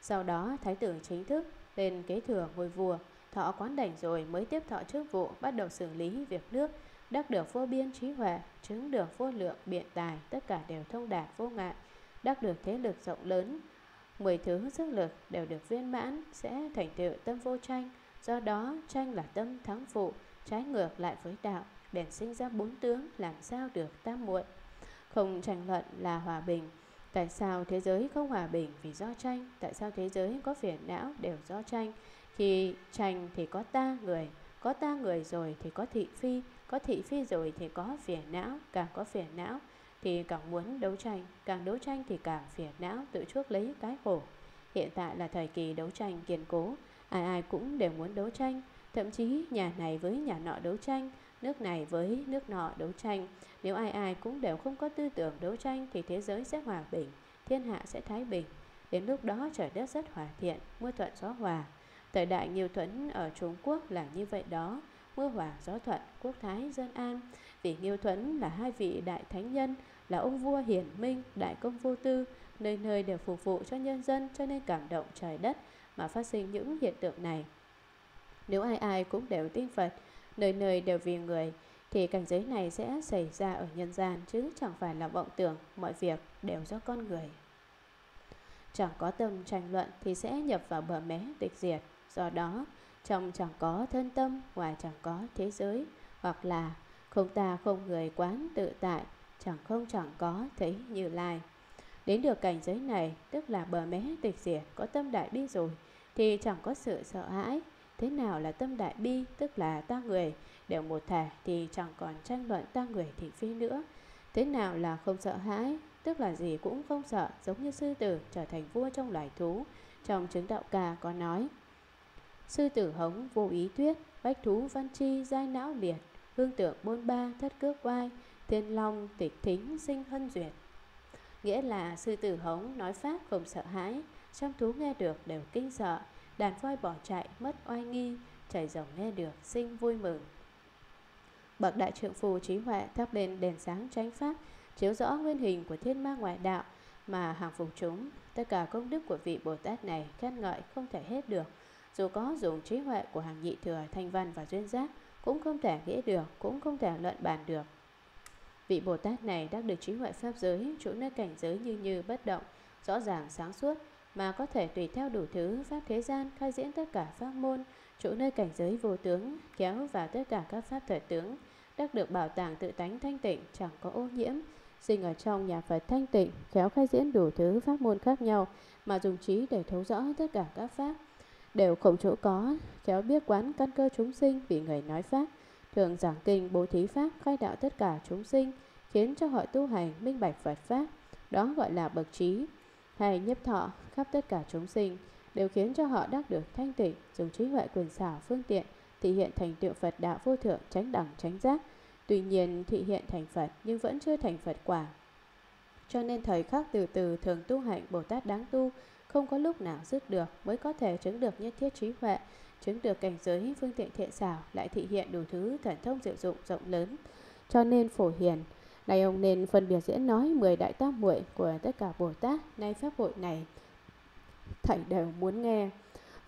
sau đó thái tử chính thức lên kế thừa ngôi vua, thọ quán đảnh rồi mới tiếp thọ chức vụ, bắt đầu xử lý việc nước, đắc được vô biên trí huệ, chứng được vô lượng biện tài, tất cả đều thông đạt vô ngại, đắc được thế lực rộng lớn, 10 thứ sức lực đều được viên mãn, sẽ thành tựu tâm vô tranh, do đó tranh là tâm thắng phụ, trái ngược lại với đạo, bèn sinh ra 4 tướng làm sao được tam muội. Không tranh luận là hòa bình. Tại sao thế giới không hòa bình? Vì do tranh. Tại sao thế giới có phiền não? Đều do tranh. Khi tranh thì có ta người, có ta người rồi thì có thị phi, có thị phi rồi thì có phiền não, càng có phiền não thì càng muốn đấu tranh, càng đấu tranh thì càng phiền não tự chuốc lấy cái khổ. Hiện tại là thời kỳ đấu tranh kiên cố, ai ai cũng đều muốn đấu tranh, thậm chí nhà này với nhà nọ đấu tranh, nước này với nước nọ đấu tranh. Nếu ai ai cũng đều không có tư tưởng đấu tranh thì thế giới sẽ hòa bình, thiên hạ sẽ thái bình. Đến lúc đó trời đất rất hòa thiện, mưa thuận gió hòa. Thời đại Nghiêu Thuận ở Trung Quốc là như vậy đó, mưa hòa gió thuận, quốc thái dân an. Vì Nghiêu Thuận là hai vị đại thánh nhân, là ông vua hiển minh, đại công vô tư, nơi nơi đều phục vụ cho nhân dân, cho nên cảm động trời đất mà phát sinh những hiện tượng này. Nếu ai ai cũng đều tin Phật, nơi nơi đều vì người, thì cảnh giới này sẽ xảy ra ở nhân gian, chứ chẳng phải là vọng tưởng mọi việc đều do con người. Chẳng có tâm tranh luận thì sẽ nhập vào bờ mé tịch diệt. Do đó, trong chẳng có thân tâm, ngoài chẳng có thế giới, hoặc là không ta không người quán tự tại, chẳng không chẳng có thấy Như Lai. Đến được cảnh giới này, tức là bờ mé tịch diệt, có tâm đại bi rồi thì chẳng có sự sợ hãi. Thế nào là tâm đại bi? Tức là ta người đều một thể thì chẳng còn tranh luận ta người thị phi nữa. Thế nào là không sợ hãi? tức là gì cũng không sợ, giống như sư tử trở thành vua trong loài thú. Trong chứng đạo ca có nói: sư tử hống vô ý tuyết, bách thú văn chi giai não liệt, hương tượng bôn ba thất cước oai, thiên long tịch thính sinh hân duyệt. Nghĩa là sư tử hống nói pháp không sợ hãi, trăm thú nghe được đều kinh sợ, đàn voi bỏ chạy mất oai nghi, trải rồng nghe được sinh vui mừng. Bậc đại trượng phù trí huệ thắp lên đèn sáng chánh pháp, chiếu rõ nguyên hình của thiên ma ngoại đạo mà hàng phục chúng. Tất cả công đức của vị Bồ Tát này khen ngợi không thể hết được. Dù có dùng trí huệ của hàng nhị thừa, thanh văn và duyên giác cũng không thể nghĩ được, cũng không thể luận bàn được. Vị Bồ Tát này đã được trí huệ pháp giới, trụ nơi cảnh giới như như bất động, rõ ràng sáng suốt, mà có thể tùy theo đủ thứ pháp thế gian khai diễn tất cả pháp môn, trụ nơi cảnh giới vô tướng, kéo vào tất cả các pháp thể tướng, đắc được bảo tàng tự tánh thanh tịnh chẳng có ô nhiễm, sinh ở trong nhà Phật thanh tịnh, khéo khai diễn đủ thứ pháp môn khác nhau mà dùng trí để thấu rõ tất cả các pháp, đều không chỗ có, khéo biết quán căn cơ chúng sinh vì người nói pháp, thường giảng kinh bố thí pháp khai đạo tất cả chúng sinh, khiến cho họ tu hành minh bạch Phật pháp, đó gọi là bậc trí. Hay nhiếp thọ khắp tất cả chúng sinh, đều khiến cho họ đắc được thanh tịnh, dùng trí huệ quyền xảo phương tiện thị hiện thành tựu Phật đạo vô thượng chánh đẳng chánh giác. Tuy nhiên thị hiện thành Phật nhưng vẫn chưa thành Phật quả. Cho nên thời khắc từ từ thường tu hạnh Bồ Tát đáng tu, không có lúc nào dứt được, mới có thể chứng được nhất thiết trí huệ, chứng được cảnh giới phương tiện thiện xảo, lại thị hiện đủ thứ thần thông diệu dụng rộng lớn. Cho nên phổ hiền, này ông nên phân biệt diễn nói 10 đại tam muội của tất cả Bồ Tát nay pháp hội này, thảy đều muốn nghe.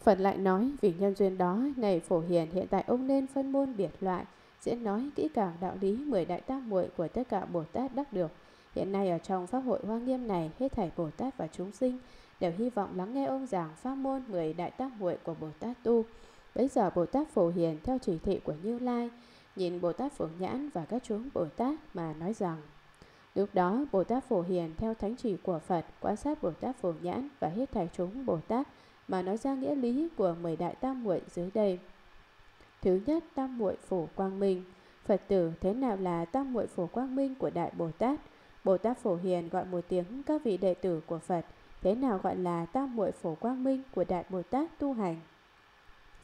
Phật lại nói, vì nhân duyên đó, này phổ hiền, hiện tại ông nên phân môn biệt loại, diễn nói kỹ càng đạo lý 10 đại tam muội của tất cả Bồ Tát đắc được. Hiện nay ở trong pháp hội Hoa Nghiêm này, hết thảy Bồ Tát và chúng sinh đều hy vọng lắng nghe ông giảng pháp môn 10 đại tam muội của Bồ Tát tu. Bấy giờ Bồ Tát Phổ Hiền theo chỉ thị của Như Lai nhìn Bồ Tát Phổ Nhãn và các chúng Bồ Tát mà nói rằng: lúc đó Bồ Tát Phổ Hiền theo thánh chỉ của Phật quan sát Bồ Tát Phổ Nhãn và hết thảy chúng Bồ Tát mà nói ra nghĩa lý của 10 đại tam muội dưới đây. Thứ nhất, tam muội phổ quang minh. Phật tử, thế nào là tam muội phổ quang minh của đại Bồ Tát? Bồ Tát Phổ Hiền gọi một tiếng các vị đệ tử của Phật. Thế nào gọi là tam muội phổ quang minh của đại Bồ Tát tu hành?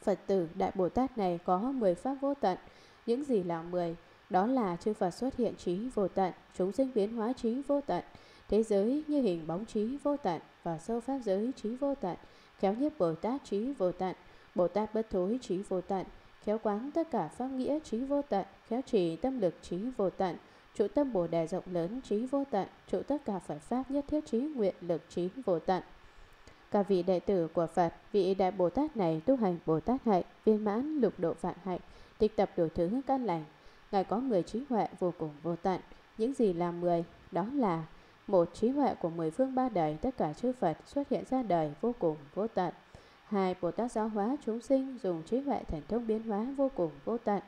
Phật tử, đại Bồ Tát này có 10 pháp vô tận. Những gì là 10? Đó là chư Phật xuất hiện trí vô tận, chúng sinh biến hóa trí vô tận, thế giới như hình bóng trí vô tận, và sâu pháp giới trí vô tận, khéo nhiếp Bồ Tát trí vô tận, Bồ Tát bất thối trí vô tận, khéo quán tất cả pháp nghĩa trí vô tận, khéo trì tâm lực trí vô tận, trụ tâm Bồ Đề rộng lớn trí vô tận, trụ tất cả Phật pháp nhất thiết trí nguyện lực trí vô tận. Cả vị đệ tử của Phật, vị đại Bồ Tát này tu hành Bồ Tát hạnh, viên mãn lục độ vạn hạnh, tích tập đủ thứ căn lành. Ngài có 10 trí huệ vô cùng vô tận. Những gì là 10? Đó là: một, trí huệ của 10 phương ba đời tất cả chư Phật xuất hiện ra đời vô cùng vô tận. 2. Bồ Tát giáo hóa chúng sinh dùng trí huệ thần thông biến hóa vô cùng vô tận.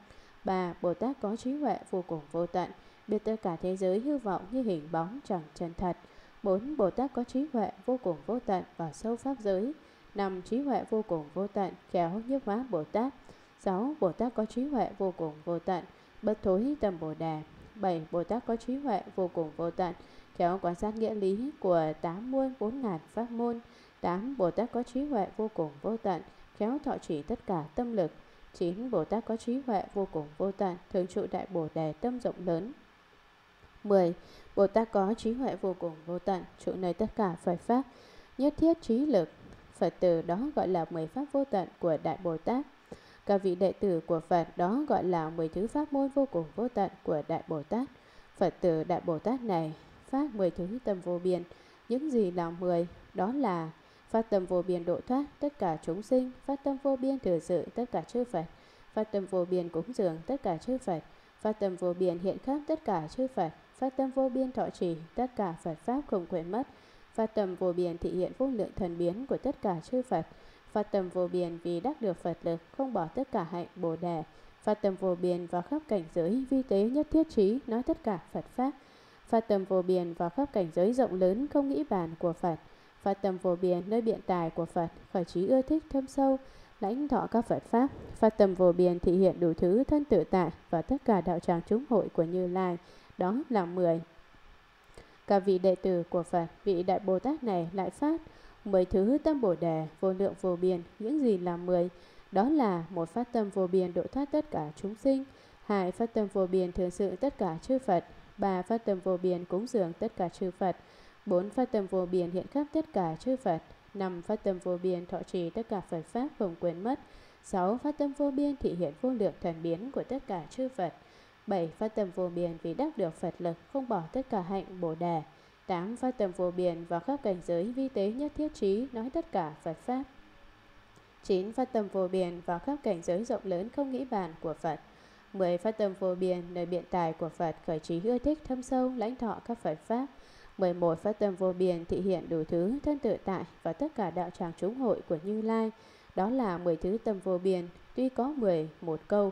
3. Bồ Tát có trí huệ vô cùng vô tận, biết tất cả thế giới hư vọng như hình bóng chẳng chân thật. 4. Bồ Tát có trí huệ vô cùng vô tận và sâu pháp giới. 5. Trí huệ vô cùng vô tận, khéo nhiếp hóa Bồ Tát. 6. Bồ Tát có trí huệ vô cùng vô tận, bất thối tâm Bồ Đề. 7. Bồ Tát có trí huệ vô cùng vô tận, khéo quan sát nghĩa lý của 84.000 pháp môn. 8. Bồ Tát có trí huệ vô cùng vô tận, khéo thọ trì tất cả tâm lực. 9. Bồ Tát có trí huệ vô cùng vô tận, thường trụ đại Bồ Đề tâm rộng lớn. 10. Bồ Tát có trí huệ vô cùng vô tận, trụ nơi tất cả Phật pháp nhất thiết trí lực. Phật tử, đó gọi là 10 pháp vô tận của đại Bồ Tát. Các vị đệ tử của Phật, đó gọi là 10 thứ pháp môn vô cùng vô tận của đại Bồ Tát. Phật tử, đại Bồ Tát này phát 10 thứ tâm vô biên. Những gì là 10? Đó là: phát tâm vô biên độ thoát tất cả chúng sinh, phát tâm vô biên thừa dự tất cả chư Phật, phát tâm vô biên cúng dường tất cả chư Phật, phát tâm vô biên hiện khắp tất cả chư Phật, phát tâm vô biên thọ trì tất cả Phật pháp không quên mất, phát tâm vô biên thị hiện vô lượng thần biến của tất cả chư Phật, phát tâm vô biên vì đắc được Phật lực không bỏ tất cả hạnh Bồ Đề, phát tâm vô biên vào khắp cảnh giới vi tế nhất thiết trí nói tất cả Phật pháp, phát tâm vô biên vào khắp cảnh giới rộng lớn không nghĩ bàn của Phật, phát tâm vô biên nơi biện tài của Phật khởi trí ưa thích thâm sâu lãnh thọ các Phật pháp, phát tâm vô biên thị hiện đủ thứ thân tự tại và tất cả đạo tràng chúng hội của Như Lai. Đó là 10. Các vị đệ tử của Phật, vị Đại Bồ Tát này lại phát 10 thứ tâm Bồ Đề vô lượng vô biên. Những gì là 10? Đó là một phát tâm vô biên độ thoát tất cả chúng sinh, hai phát tâm vô biên thường sự tất cả chư Phật, ba phát tâm vô biên cúng dường tất cả chư Phật, bốn phát tâm vô biên hiện khắp tất cả chư Phật, năm phát tâm vô biên thọ trì tất cả Phật pháp không quên mất, sáu phát tâm vô biên thị hiện vô lượng thần biến của tất cả chư Phật, bảy phát tâm vô biên vì đắc được Phật lực không bỏ tất cả hạnh Bồ Đề, tám phát tâm vô biên vào khắp cảnh giới vi tế nhất thiết trí nói tất cả Phật pháp, chín phát tâm vô biên vào khắp cảnh giới rộng lớn không nghĩ bàn của Phật, 10 phát tâm vô biên nơi biện tài của Phật khởi trí ưa thích thâm sâu lãnh thọ các Phật pháp, 11 phát tâm vô biên thị hiện đủ thứ thân tự tại và tất cả đạo tràng chúng hội của Như Lai. Đó là 10 thứ tâm vô biên, tuy có 10 một câu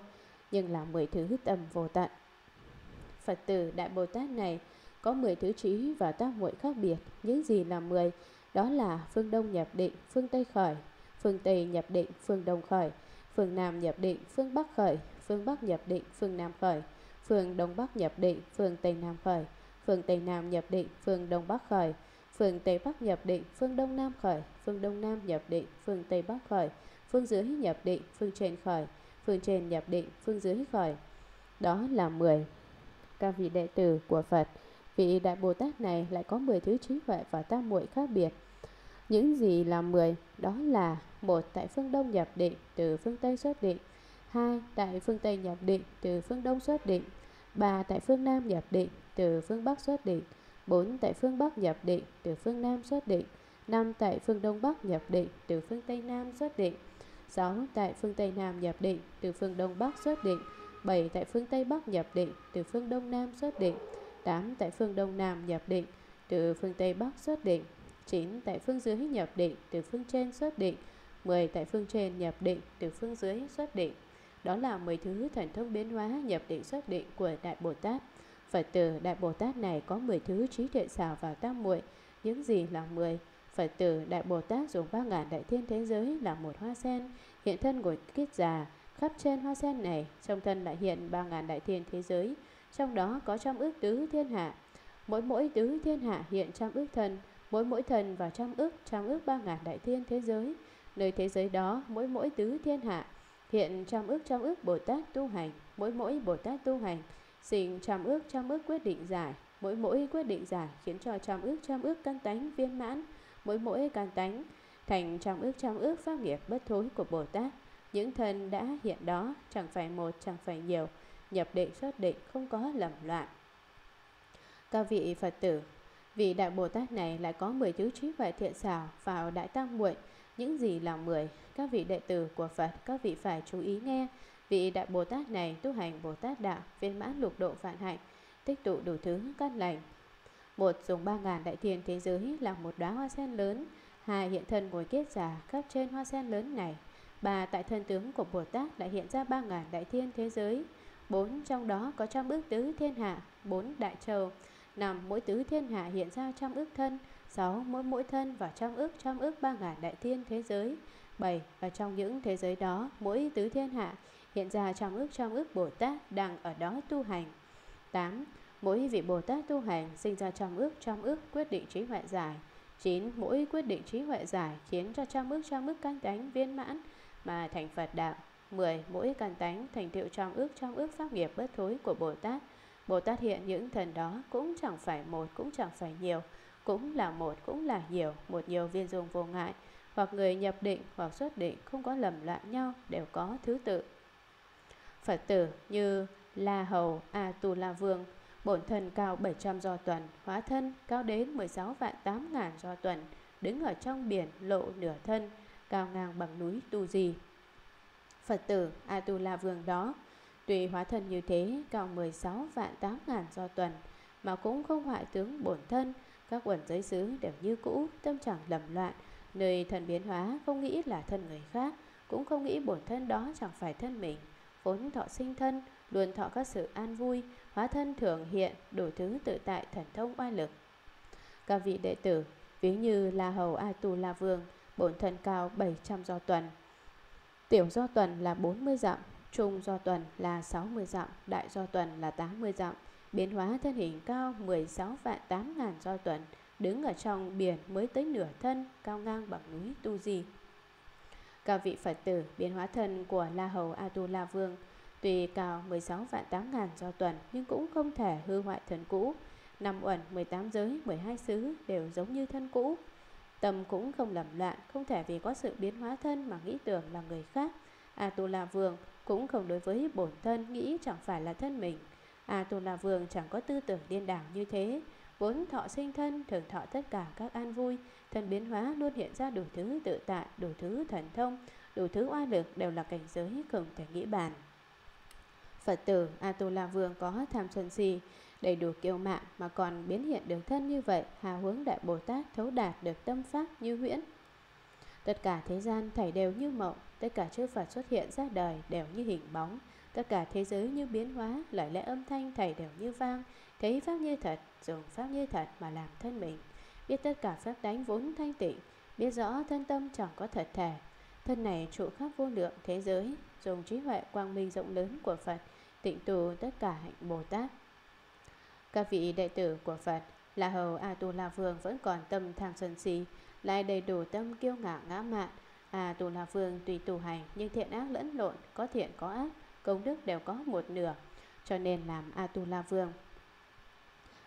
nhưng là 10 thứ tâm vô tận. Phật tử Đại Bồ Tát này có 10 thứ trí và tác muội khác biệt. Những gì là 10? Đó là phương Đông nhập định, phương Tây khởi, phương Tây nhập định, phương Đông khởi, phương Nam nhập định, phương Bắc khởi, phương Bắc nhập định, phương Nam khởi, phương Đông Bắc nhập định, phương Tây Nam khởi, phương Tây Nam nhập định, phương Đông Bắc khởi, phương Tây Bắc nhập định, phương Đông Nam khởi, phương Đông Nam nhập định, phương Tây Bắc khởi, phương dưới nhập định, phương trên khởi, phương trên nhập định, phương dưới khởi. Đó là 10. Các vị đệ tử của Phật, vị Đại Bồ Tát này lại có 10 thứ trí huệ và tam muội khác biệt. Những gì là 10? Đó là 1. Tại phương Đông nhập định, từ phương Tây xuất định. 2. Tại phương Tây nhập định, từ phương Đông xuất định. 3. Tại phương Nam nhập định, từ phương Bắc xuất định. 4. Tại phương Bắc nhập định, từ phương Nam xuất định. 5. Tại phương Đông Bắc nhập định, từ phương Tây Nam xuất định. 6. Tại phương Tây Nam nhập định, từ phương Đông Bắc xuất định. 7. Tại phương Tây Bắc nhập định, từ phương Đông Nam xuất định. 8. Tại phương Đông Nam nhập định, từ phương Tây Bắc xuất định. 9. Tại phương dưới nhập định, từ phương trên xuất định. 10. Tại phương trên nhập định, từ phương dưới xuất định. Đó là 10 thứ thần thông biến hóa nhập định xuất định của Đại Bồ Tát. Phật tử Đại Bồ Tát này có 10 thứ trí tuệ xảo và tam muội. Những gì là 10? Phật tử Đại Bồ Tát dùng 3000 đại thiên thế giới là một hoa sen, hiện thân ngồi kiết già, khắp trên hoa sen này trong thân lại hiện 3000 đại thiên thế giới, trong đó có 100 ức tứ thiên hạ. Mỗi tứ thiên hạ hiện 100 ức thân, mỗi thân và 100 ức 3000 đại thiên thế giới. Nơi thế giới đó, mỗi tứ thiên hạ hiện 100 ức Bồ Tát tu hành, mỗi Bồ Tát tu hành sinh 100 ức quyết định giải, mỗi quyết định giải khiến cho 100 ức căn tánh viên mãn, mỗi căn tánh thành 100 ức pháp nghiệp bất thối của Bồ Tát. Những thân đã hiện đó chẳng phải một, chẳng phải nhiều, nhập định xuất định không có lầm loạn. Các vị Phật tử, vị Đại Bồ Tát này lại có 10 thứ trí huệ thiện xảo vào đại tam muội. Những gì là 10? Các vị đệ tử của Phật, các vị phải chú ý nghe. Vị Đại Bồ Tát này tu hành Bồ Tát đạo, viên mãn lục độ vạn hạnh, tích tụ đủ thứ căn lành. 1. Dùng 3000 đại thiên thế giới làm một đóa hoa sen lớn. 2. Hiện thân ngồi kiết già khắp trên hoa sen lớn này. 3. Tại thân tướng của Bồ Tát lại hiện ra 3000 đại thiên thế giới. 4. Trong đó có 100 ức tứ thiên hạ, 4 đại châu. 5. Mỗi tứ thiên hạ hiện ra 100 ức thân. 6. Mỗi thân và 100 ức 3000 đại thiên thế giới. 7. Và trong những thế giới đó, mỗi tứ thiên hạ hiện ra 100 ức Bồ Tát đang ở đó tu hành. 8. Mỗi vị Bồ Tát tu hành sinh ra 100 ức quyết định trí huệ giải. 9. Mỗi quyết định trí huệ giải khiến cho 100 ức căn tánh viên mãn mà thành Phật đạo. 10. Mỗi căn tánh thành tựu 100 ức pháp nghiệp bất thối của Bồ Tát. Bồ Tát hiện những thần đó cũng chẳng phải một, cũng chẳng phải nhiều, cũng là một, cũng là nhiều, một nhiều viên dung vô ngại. Hoặc người nhập định hoặc xuất định không có lầm loạn nhau, đều có thứ tự. Phật tử như La Hầu A Tu La Vương, bổn thân cao 700 do tuần, hóa thân cao đến 16 vạn 8 ngàn do tuần, đứng ở trong biển lộ nửa thân, cao ngang bằng núi Tu Di. Phật tử A Tu La Vương đó tuy hóa thân như thế, cao 16 vạn 8 ngàn do tuần mà cũng không hoại tướng bổn thân. Các quần giới xứ đều như cũ, tâm chẳng lầm loạn, nơi thần biến hóa không nghĩ là thân người khác, cũng không nghĩ bổn thân đó chẳng phải thân mình. Vốn thọ sinh thân, luôn thọ các sự an vui, hóa thân thường hiện đủ thứ tự tại thần thông oai lực. Các vị đệ tử, ví như La Hầu A Tu La Vương, bổn thân cao 700 do tuần, tiểu do tuần là 40 dặm, trung do tuần là 60 dặm, đại do tuần là 80 dặm, biến hóa thân hình cao 16 vạn 8 ngàn do tuần, đứng ở trong biển mới tới nửa thân, cao ngang bằng núi Tu Di. Các vị Phật tử biến hóa thân của La Hầu A Tu La Vương tuy cao 16 vạn 8 ngàn do tuần nhưng cũng không thể hư hoại thân cũ. Năm uẩn 18 giới 12 xứ đều giống như thân cũ. Tâm cũng không lầm loạn, không thể vì có sự biến hóa thân mà nghĩ tưởng là người khác. A Tu La Vương cũng không đối với bổn thân nghĩ chẳng phải là thân mình. A Tu La Vương chẳng có tư tưởng điên đảo như thế. Vốn thọ sinh thân, thường thọ tất cả các an vui, thân biến hóa luôn hiện ra đủ thứ tự tại, đủ thứ thần thông, đủ thứ oai lực đều là cảnh giới không thể nghĩ bàn. Phật tử A Tu La Vương có tham sân si, đầy đủ kiêu mạn mà còn biến hiện được thân như vậy, hà huống Đại Bồ Tát thấu đạt được tâm pháp như huyễn. Tất cả thế gian thảy đều như mộng, tất cả chư Phật xuất hiện ra đời đều như hình bóng, tất cả thế giới như biến hóa, lời lẽ âm thanh thảy đều như vang, thấy pháp như thật, dùng pháp như thật mà làm thân mình. Biết tất cả pháp đánh vốn thanh tịnh, biết rõ thân tâm chẳng có thật thể, thân này trụ khắp vô lượng thế giới, dùng trí huệ quang minh rộng lớn của Phật tịnh tù tất cả hạnh Bồ Tát. Các vị đệ tử của Phật, La Hầu A Tu La Vương vẫn còn tâm tham sân si, lại đầy đủ tâm kiêu ngạo ngã mạn. A Tu La Vương tùy tu hành nhưng thiện ác lẫn lộn, có thiện có ác, công đức đều có một nửa, cho nên làm A Tu La Vương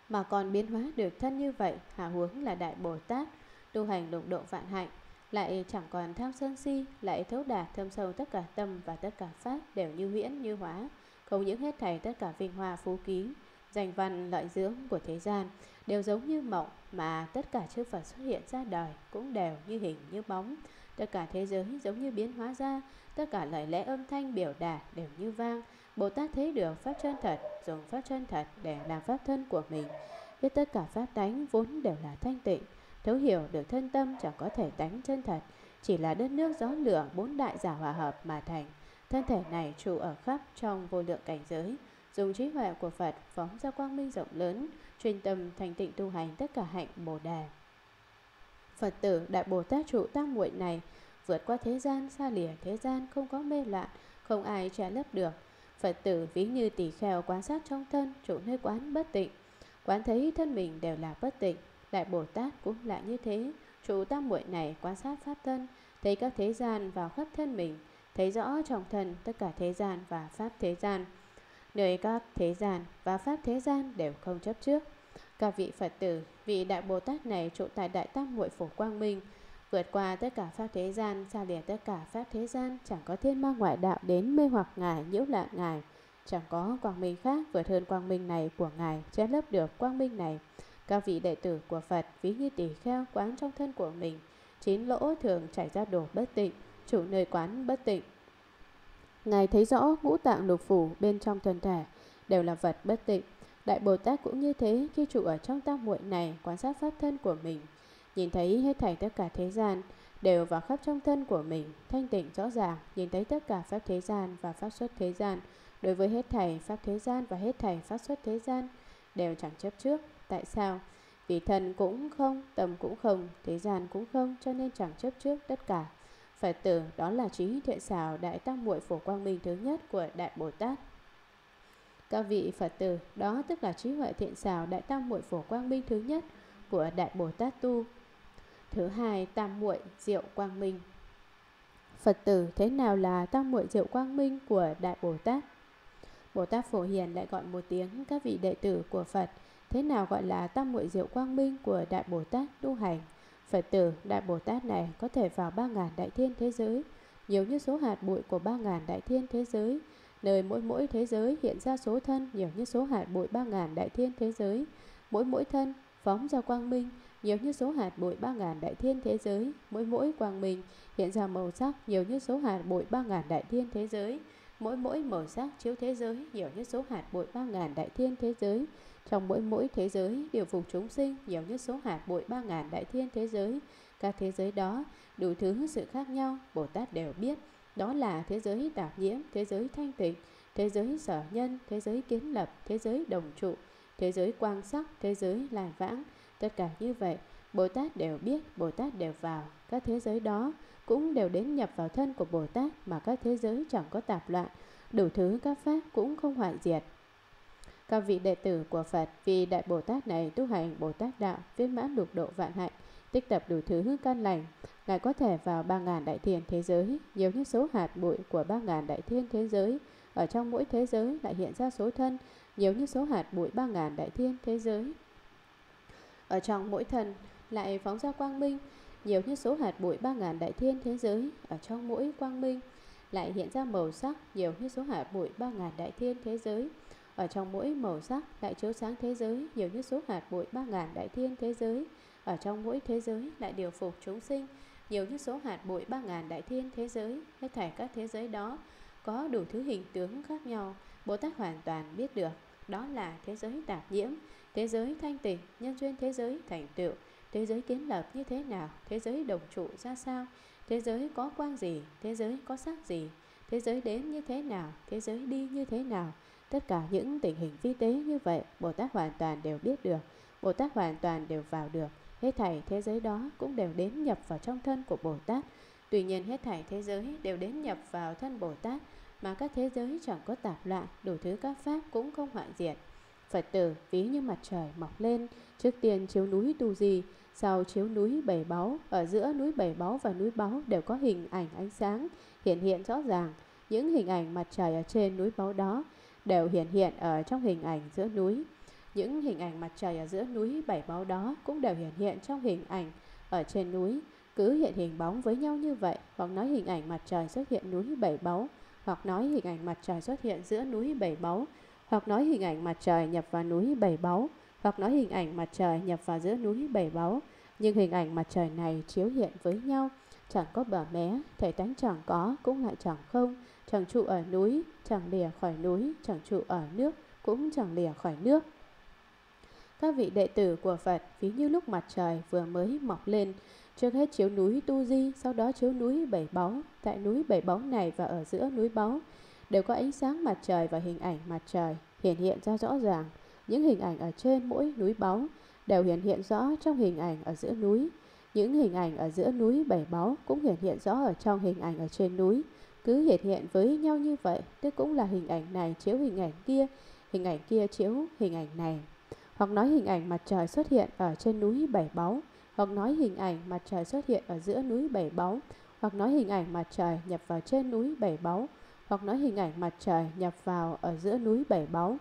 mà còn biến hóa được thân như vậy, hà huống là Đại Bồ Tát tu hành lục độ vạn hạnh, lại chẳng còn tham sân si, lại thấu đạt thâm sâu tất cả tâm và tất cả pháp đều như huyễn như hóa, không những hết thảy tất cả vinh hoa phú quý, danh văn lợi dưỡng của thế gian đều giống như mộng, mà tất cả chư Phật xuất hiện ra đời cũng đều như hình như bóng, tất cả thế giới giống như biến hóa ra, tất cả lời lẽ âm thanh biểu đạt đều như vang. Bồ Tát thấy được pháp chân thật, dùng pháp chân thật để làm pháp thân của mình, biết tất cả pháp tánh vốn đều là thanh tịnh, thấu hiểu được thân tâm chẳng có thể tánh chân thật, chỉ là đất nước gió lửa bốn đại giả hòa hợp mà thành, thân thể này trụ ở khắp trong vô lượng cảnh giới, dùng trí huệ của Phật phóng ra quang minh rộng lớn, chuyên tâm thành tịnh tu hành tất cả hạnh Bồ Đề. Phật tử Đại Bồ Tát trụ tam muội này vượt qua thế gian, xa lìa thế gian, không có mê loạn, không ai che lấp được. Phật tử ví như tỷ kheo quan sát trong thân, trụ nơi quán bất tịnh, quán thấy thân mình đều là bất tịnh. Đại Bồ Tát cũng lại như thế, trụ tam muội này quan sát pháp thân, thấy các thế gian vào khắp thân mình, thấy rõ trong thân tất cả thế gian và pháp thế gian, nơi các thế gian và pháp thế gian đều không chấp trước. Các vị Phật tử, vị Đại Bồ Tát này trụ tại Đại Tam Muội Phổ Quang Minh, vượt qua tất cả pháp thế gian, xa lìa tất cả pháp thế gian, chẳng có thiên ma ngoại đạo đến mê hoặc ngài, nhiễu loạn ngài, chẳng có quang minh khác vượt hơn quang minh này của ngài, che lấp được quang minh này. Các vị đệ tử của Phật ví như tỷ kheo quán trong thân của mình, 9 lỗ thường chảy ra đồ bất tịnh, chủ nơi quán bất tịnh. Ngài thấy rõ ngũ tạng lục phủ bên trong thân thể đều là vật bất tịnh. Đại Bồ Tát cũng như thế, khi trụ ở trong tam muội này quan sát pháp thân của mình, nhìn thấy hết thảy tất cả thế gian đều vào khắp trong thân của mình, thanh tịnh rõ ràng, nhìn thấy tất cả pháp thế gian và pháp xuất thế gian, đối với hết thảy pháp thế gian và hết thảy pháp xuất thế gian đều chẳng chấp trước. Tại sao? Vì thân cũng không, tâm cũng không, thế gian cũng không, cho nên chẳng chấp trước tất cả. Phật tử, đó là trí thiện xảo Đại Tam Muội Phổ Quang Minh thứ nhất của Đại Bồ Tát. Các vị Phật tử, đó tức là trí huệ thiện xảo Đại Tam Muội Phổ Quang Minh thứ nhất của Đại Bồ Tát tu. Thứ hai, Tam Muội Diệu Quang Minh. Phật tử, thế nào là Tam Muội Diệu Quang Minh của Đại Bồ Tát? Bồ Tát Phổ Hiền lại gọi một tiếng các vị đệ tử của Phật, thế nào gọi là Tam Muội Diệu Quang Minh của Đại Bồ Tát tu hành? Phật tử, Đại Bồ Tát này có thể vào 3.000 đại thiên thế giới, nhiều như số hạt bụi của 3.000 đại thiên thế giới, nơi mỗi thế giới hiện ra số thân nhiều như số hạt bụi 3.000 đại thiên thế giới, mỗi thân phóng ra quang minh nhiều như số hạt bụi 3.000 đại thiên thế giới, mỗi quang minh hiện ra màu sắc nhiều như số hạt bụi 3.000 đại thiên thế giới, mỗi màu sắc chiếu thế giới nhiều như số hạt bụi 3.000 đại thiên thế giới. Trong mỗi thế giới điều phục chúng sinh nhiều như số hạt bụi 3.000 đại thiên thế giới. Các thế giới đó đủ thứ sự khác nhau, Bồ Tát đều biết. Đó là thế giới tạp nhiễm, thế giới thanh tịnh, thế giới sở nhân, thế giới kiến lập, thế giới đồng trụ, thế giới quang sắc, thế giới lai vãng. Tất cả như vậy Bồ Tát đều biết, Bồ Tát đều vào. Các thế giới đó cũng đều đến nhập vào thân của Bồ Tát, mà các thế giới chẳng có tạp loạn, đủ thứ các pháp cũng không hoại diệt. Các vị đệ tử của Phật vì Đại Bồ Tát này tu hành Bồ Tát Đạo, viên mãn lục độ vạn hạnh, tích tập đủ thứ hương căn lành, lại có thể vào 3.000 đại thiên thế giới, nhiều như số hạt bụi của 3.000 đại thiên thế giới. Ở trong mỗi thế giới lại hiện ra số thân, nhiều như số hạt bụi 3.000 đại thiên thế giới. Ở trong mỗi thân lại phóng ra quang minh, nhiều như số hạt bụi 3.000 đại thiên thế giới. Ở trong mỗi quang minh lại hiện ra màu sắc, nhiều như số hạt bụi 3.000 đại thiên thế giới. Ở trong mỗi màu sắc lại chiếu sáng thế giới, nhiều như số hạt bụi 3.000 đại thiên thế giới. Ở trong mỗi thế giới lại điều phục chúng sinh, nhiều như số hạt bụi 3.000 đại thiên thế giới. Hết thảy các thế giới đó có đủ thứ hình tướng khác nhau, Bồ Tát hoàn toàn biết được. Đó là thế giới tạp nhiễm, thế giới thanh tịnh, nhân duyên thế giới thành tựu, thế giới kiến lập như thế nào, thế giới đồng trụ ra sao, thế giới có quang gì, thế giới có sắc gì, thế giới đến như thế nào, thế giới đi như thế nào. Tất cả những tình hình vi tế như vậy, Bồ Tát hoàn toàn đều biết được, Bồ Tát hoàn toàn đều vào được. Hết thảy thế giới đó cũng đều đến nhập vào trong thân của Bồ Tát. Tuy nhiên hết thảy thế giới đều đến nhập vào thân Bồ Tát, mà các thế giới chẳng có tạp loạn, đủ thứ các pháp cũng không hoại diệt. Phật tử ví như mặt trời mọc lên, trước tiên chiếu núi Tu Di, sau chiếu núi Bảy Báu. Ở giữa núi Bảy Báu và núi Báu đều có hình ảnh ánh sáng hiện rõ ràng. Những hình ảnh mặt trời ở trên núi Báu đó đều hiện ở trong hình ảnh giữa núi. Những hình ảnh mặt trời ở giữa núi Bảy Báu đó cũng đều hiện trong hình ảnh ở trên núi. Cứ hiện hình bóng với nhau như vậy, hoặc nói hình ảnh mặt trời xuất hiện núi Bảy Báu, hoặc nói hình ảnh mặt trời xuất hiện giữa núi Bảy Báu, hoặc nói hình ảnh mặt trời nhập vào núi Bảy Báu, hoặc nói hình ảnh mặt trời nhập vào giữa núi Bảy Báu. Nhưng hình ảnh mặt trời này chiếu hiện với nhau, chẳng có bờ mé, thể tánh chẳng có cũng lại chẳng không, chẳng trụ ở núi, chẳng lìa khỏi núi, chẳng trụ ở nước cũng chẳng lìa khỏi nước. Các vị đệ tử của Phật ví như lúc mặt trời vừa mới mọc lên, trước hết chiếu núi Tu Di, sau đó chiếu núi Bảy Báu. Tại núi Bảy Báu này và ở giữa núi Báu đều có ánh sáng mặt trời và hình ảnh mặt trời hiện ra rõ ràng. Những hình ảnh ở trên mỗi núi Báu đều hiện rõ trong hình ảnh ở giữa núi. Những hình ảnh ở giữa núi Bảy Báu cũng hiện rõ ở trong hình ảnh ở trên núi. Cứ hiện với nhau như vậy, tức cũng là hình ảnh này chiếu hình ảnh kia chiếu hình ảnh này. Hoặc nói hình ảnh mặt trời xuất hiện ở trên núi Bảy Báu, hoặc nói hình ảnh mặt trời xuất hiện ở giữa núi Bảy Báu, hoặc nói hình ảnh mặt trời nhập vào trên núi Bảy Báu, hoặc nói hình ảnh mặt trời nhập vào ở giữa núi Bảy Báu.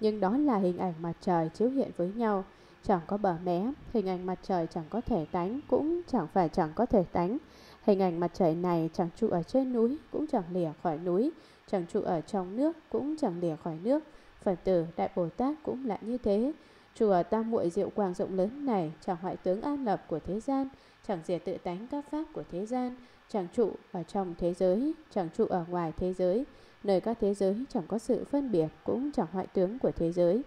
Nhưng đó là hình ảnh mặt trời chiếu hiện với nhau, chẳng có bờ mé. Hình ảnh mặt trời chẳng có thể tánh, cũng chẳng phải chẳng có thể tánh. Hình ảnh mặt trời này chẳng trụ ở trên núi, cũng chẳng lìa khỏi núi, chẳng trụ ở trong nước, cũng chẳng lìa khỏi nước. Phật tử Đại Bồ Tát cũng lại như thế. Chùa Tam Muội Diệu Quang rộng lớn này chẳng hoại tướng an lập của thế gian, chẳng diệt tự tánh các pháp của thế gian, chẳng trụ ở trong thế giới, chẳng trụ ở ngoài thế giới, nơi các thế giới chẳng có sự phân biệt, cũng chẳng hoại tướng của thế giới.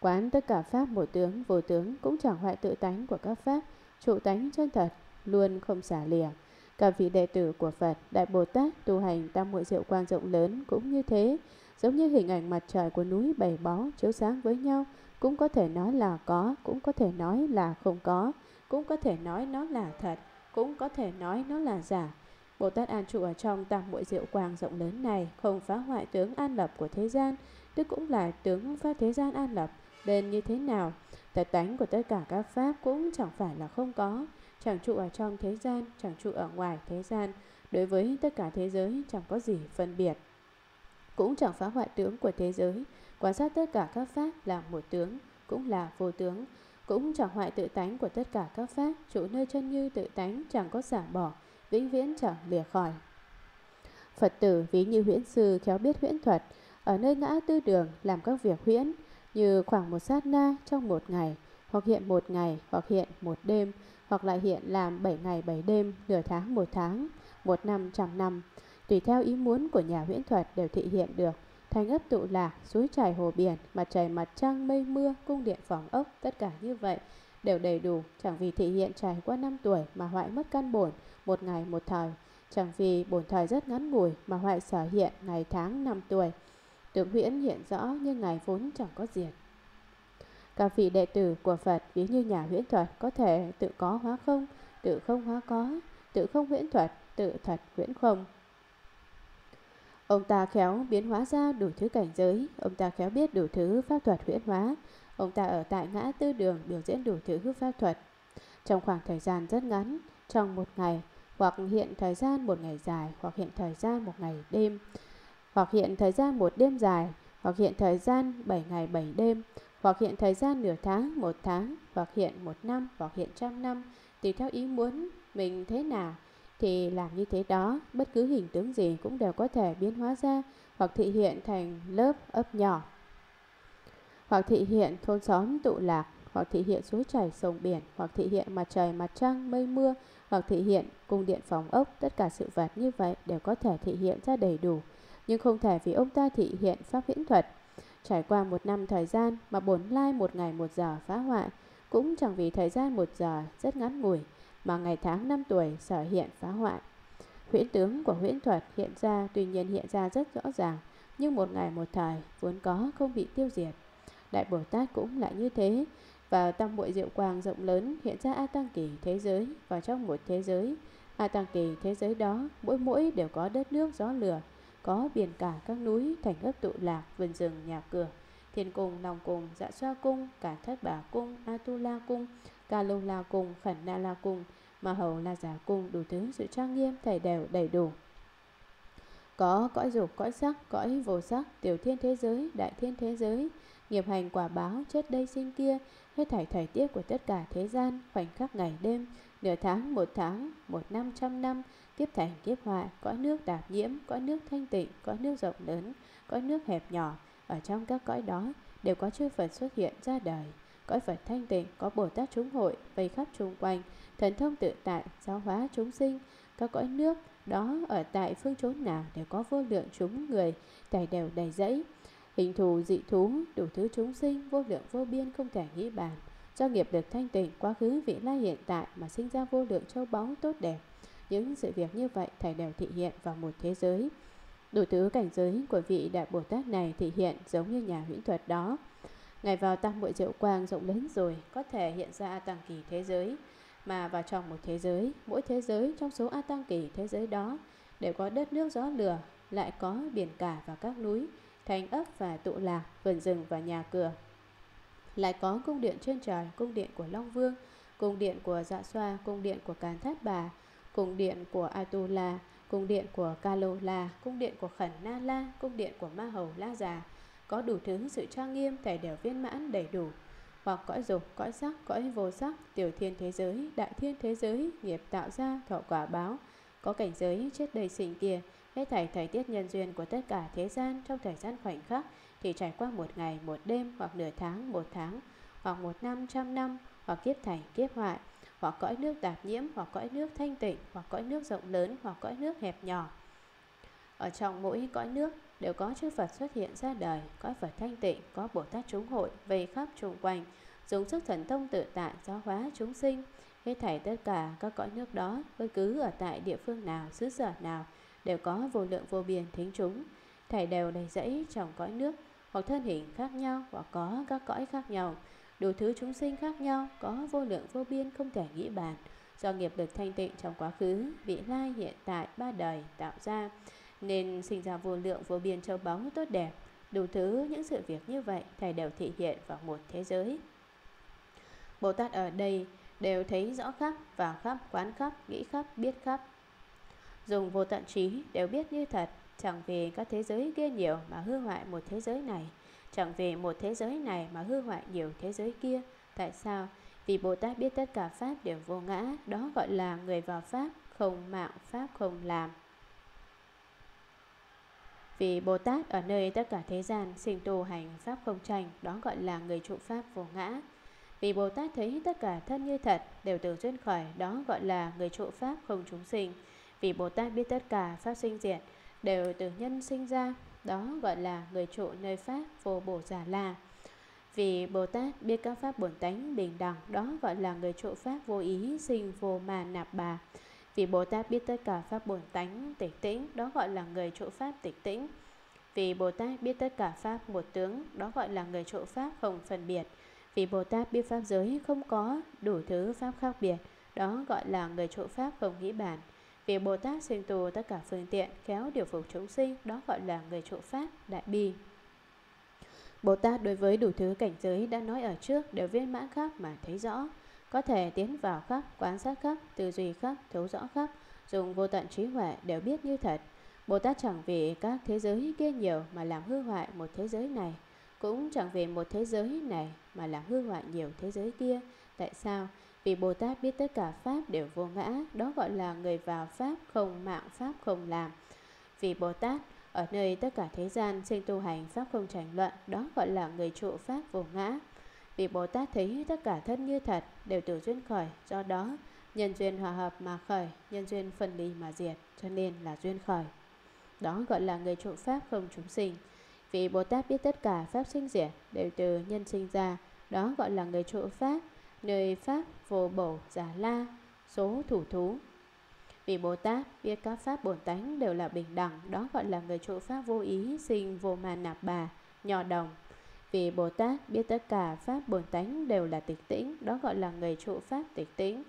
Quán tất cả pháp một tướng, vô tướng, cũng chẳng hoại tự tánh của các pháp, trụ tánh chân thật, luôn không xả lìa. Các vị đệ tử của Phật, Đại Bồ Tát tu hành Tam Muội Diệu Quang rộng lớn cũng như thế, giống như hình ảnh mặt trời của núi Bảy Báu chiếu sáng với nhau. Cũng có thể nói là có, cũng có thể nói là không có, cũng có thể nói nó là thật, cũng có thể nói nó là giả. Bồ Tát an trụ ở trong Tam Muội Diệu Quang rộng lớn này, không phá hoại tướng an lập của thế gian, tức cũng là tướng phá thế gian an lập, nên như thế nào? Thật tánh của tất cả các pháp cũng chẳng phải là không có, chẳng trụ ở trong thế gian, chẳng trụ ở ngoài thế gian, đối với tất cả thế giới chẳng có gì phân biệt. Cũng chẳng phá hoại tướng của thế giới, quan sát tất cả các pháp là một tướng, cũng là vô tướng. Cũng chẳng hoại tự tánh của tất cả các pháp, trụ nơi chân như tự tánh, chẳng có xả bỏ, vĩnh viễn chẳng lìa khỏi. Phật tử ví như huyễn sư khéo biết huyễn thuật, ở nơi ngã tư đường làm các việc huyễn, như khoảng một sát na trong một ngày, hoặc hiện một ngày, hoặc hiện một đêm, hoặc lại hiện làm 7 ngày 7 đêm, nửa tháng một tháng, 1 năm trăm năm. Tùy theo ý muốn của nhà huyễn thuật đều thị hiện được. Thành ấp tụ lạc, suối chảy hồ biển, mặt trời mặt trăng, mây mưa, cung điện phòng ốc, tất cả như vậy đều đầy đủ. Chẳng vì thị hiện trải qua 5 tuổi mà hoại mất căn bổn, một ngày một thời. Chẳng vì bổn thời rất ngắn ngủi mà hoại sở hiện ngày tháng 5 tuổi. Tướng huyễn hiện rõ nhưng ngày vốn chẳng có diệt. Các vị đệ tử của Phật ví như nhà huyễn thuật có thể tự có hóa không, tự không hóa có, tự không huyễn thuật, tự thật huyễn không. Ông ta khéo biến hóa ra đủ thứ cảnh giới, ông ta khéo biết đủ thứ pháp thuật huyễn hóa, ông ta ở tại ngã tư đường biểu diễn đủ thứ pháp thuật. Trong khoảng thời gian rất ngắn, trong một ngày, hoặc hiện thời gian một ngày dài, hoặc hiện thời gian một ngày đêm, hoặc hiện thời gian một đêm dài, hoặc hiện thời gian 7 ngày 7 đêm, hoặc hiện thời gian nửa tháng, một tháng, hoặc hiện một năm, hoặc hiện trăm năm, tùy theo ý muốn mình thế nào thì làm như thế đó. Bất cứ hình tướng gì cũng đều có thể biến hóa ra, hoặc thị hiện thành lớp ấp nhỏ, hoặc thị hiện thôn xóm tụ lạc, hoặc thị hiện suối chảy sông biển, hoặc thị hiện mặt trời mặt trăng mây mưa, hoặc thị hiện cung điện phòng ốc. Tất cả sự vật như vậy đều có thể thị hiện ra đầy đủ, nhưng không thể vì ông ta thị hiện pháp huyễn thuật. Trải qua một năm thời gian mà bổn lai một ngày một giờ phá hoại, cũng chẳng vì thời gian một giờ rất ngắn ngủi mà ngày tháng năm tuổi sở hiện phá hoại. Huyễn tướng của huyễn thuật hiện ra, tuy nhiên hiện ra rất rõ ràng, nhưng một ngày một thời vốn có không bị tiêu diệt. Đại Bồ Tát cũng lại như thế. Vào tam muội diệu quang rộng lớn hiện ra A Tăng Kỳ thế giới, và trong một thế giới A Tăng Kỳ thế giới đó, mỗi đều có đất nước gió lửa, có biển cả các núi, thành ấp tụ lạc, vườn rừng nhà cửa, Thiên Cung, Long Cung, Dạ Xoa Cung, Cả Thất Bà Cung, Atula Cung, Ca Lâu La Cung, Khẩn Na La Cung, Mà Hầu La Già Cung. Đủ thứ sự trang nghiêm thầy đều đầy đủ. Có cõi dục, cõi sắc, cõi vô sắc, tiểu thiên thế giới, đại thiên thế giới, nghiệp hành quả báo, chết đây sinh kia, hết thảy thời tiết của tất cả thế gian, khoảnh khắc ngày đêm, nửa tháng, một năm trăm năm, kiếp thành kiếp hoại, cõi nước đạp nhiễm, cõi nước thanh tịnh, cõi nước rộng lớn, cõi nước hẹp nhỏ. Ở trong các cõi đó đều có chư Phật xuất hiện ra đời. Cõi Phật thanh tịnh có Bồ Tát chúng hội vây khắp chung quanh, thần thông tự tại giáo hóa chúng sinh. Các cõi nước đó ở tại phương chốn nào đều có vô lượng chúng người, tài đều đầy dẫy, hình thù dị thú, đủ thứ chúng sinh vô lượng vô biên không thể nghĩ bàn. Do nghiệp được thanh tịnh quá khứ vị lai hiện tại mà sinh ra vô lượng châu báu tốt đẹp. Những sự việc như vậy thầy đều thị hiện vào một thế giới. Đủ thứ cảnh giới của vị Đại Bồ Tát này thị hiện giống như nhà huyễn thuật đó. Ngài vào tam muội diệu quang rộng lớn rồi có thể hiện ra A Tăng Kỳ thế giới, mà vào trong một thế giới, mỗi thế giới trong số A Tăng Kỳ thế giới đó đều có đất nước gió lửa, lại có biển cả và các núi, thành ấp và tụ lạc, vườn rừng và nhà cửa, lại có cung điện trên trời, cung điện của Long Vương, cung điện của Dạ Xoa, cung điện của Càn Thát Bà, cung điện của Atula, cung điện của Ca Lô La, cung điện của Khẩn Na La, cung điện của Ma Hầu La Già. Có đủ thứ sự trang nghiêm thảy đều viên mãn đầy đủ. Hoặc cõi dục, cõi sắc, cõi vô sắc, tiểu thiên thế giới, đại thiên thế giới, nghiệp tạo ra, thọ quả báo. Có cảnh giới chết đời sinh kia, hết thảy thời tiết nhân duyên của tất cả thế gian trong thời gian khoảnh khắc thì trải qua một ngày một đêm, hoặc nửa tháng một tháng, hoặc một năm trăm năm, hoặc kiếp thành kiếp hoại, hoặc cõi nước tạp nhiễm, hoặc cõi nước thanh tịnh, hoặc cõi nước rộng lớn, hoặc cõi nước hẹp nhỏ. Ở trong mỗi cõi nước đều có chư Phật xuất hiện ra đời. Cõi Phật thanh tịnh có Bồ Tát chúng hội vây khắp chung quanh, dùng sức thần thông tự tại giáo hóa chúng sinh. Hết thảy tất cả các cõi nước đó, bất cứ ở tại địa phương nào, xứ sở nào, đều có vô lượng vô biên thính chúng, thảy đều đầy dẫy trong cõi nước, hoặc thân hình khác nhau, hoặc có các cõi khác nhau, đủ thứ chúng sinh khác nhau, có vô lượng vô biên không thể nghĩ bàn. Do nghiệp được thanh tịnh trong quá khứ, vị lai, hiện tại, ba đời tạo ra, nên sinh ra vô lượng vô biên châu báu tốt đẹp. Đủ thứ những sự việc như vậy thầy đều thị hiện vào một thế giới. Bồ Tát ở đây đều thấy rõ khắp, vào khắp, quán khắp, nghĩ khắp, biết khắp, dùng vô tận trí đều biết như thật. Chẳng vì các thế giới kia nhiều mà hư hoại một thế giới này, chẳng vì một thế giới này mà hư hoại nhiều thế giới kia. Tại sao? Vì Bồ Tát biết tất cả pháp đều vô ngã, đó gọi là người vào pháp, không mạo, pháp không làm. Vì Bồ Tát ở nơi tất cả thế gian sinh tu hành pháp không tranh, đó gọi là người trụ pháp vô ngã. Vì Bồ Tát thấy tất cả thân như thật đều từ duyên khởi, đó gọi là người trụ pháp không chúng sinh. Vì Bồ Tát biết tất cả pháp sinh diệt đều từ nhân sinh ra, đó gọi là người trụ nơi pháp vô bổ giả la. Vì Bồ Tát biết các pháp bổn tánh bình đẳng, đó gọi là người trụ pháp vô ý sinh vô mà nạp bà. Vì Bồ Tát biết tất cả pháp bổn tánh tịch tĩnh, đó gọi là người trụ pháp tịch tĩnh. Vì Bồ Tát biết tất cả pháp một tướng, đó gọi là người trụ pháp không phân biệt. Vì Bồ Tát biết pháp giới không có đủ thứ pháp khác biệt, đó gọi là người trụ pháp không nghĩ bàn. Vì Bồ Tát xuyên tu tất cả phương tiện, khéo điều phục chúng sinh, đó gọi là người trụ pháp, đại bi. Bồ Tát đối với đủ thứ cảnh giới đã nói ở trước đều viên mãn khắp mà thấy rõ, có thể tiến vào khắp, quan sát khắp, tư duy khắp, thấu rõ khắp, dùng vô tận trí huệ đều biết như thật. Bồ Tát chẳng vì các thế giới kia nhiều mà làm hư hoại một thế giới này, cũng chẳng vì một thế giới này mà làm hư hoại nhiều thế giới kia. Tại sao? Vì Bồ Tát biết tất cả pháp đều vô ngã, đó gọi là người vào pháp không mạo, pháp không làm. Vì Bồ Tát ở nơi tất cả thế gian sinh tu hành pháp không tranh luận, đó gọi là người trụ pháp vô ngã. Vì Bồ Tát thấy tất cả thân như thật đều từ duyên khởi, do đó nhân duyên hòa hợp mà khởi, nhân duyên phân ly mà diệt, cho nên là duyên khởi. Đó gọi là người trụ pháp không chúng sinh. Vì Bồ Tát biết tất cả pháp sinh diệt đều từ nhân sinh ra, đó gọi là người trụ pháp, nơi pháp vô bổ giả la, số thủ thú. Vì Bồ Tát biết các pháp bổn tánh đều là bình đẳng, đó gọi là người trụ pháp vô ý, sinh vô ma nạp bà, nhỏ đồng. Vì Bồ Tát biết tất cả pháp bổn tánh đều là tịch tĩnh, đó gọi là người trụ pháp tịch tĩnh.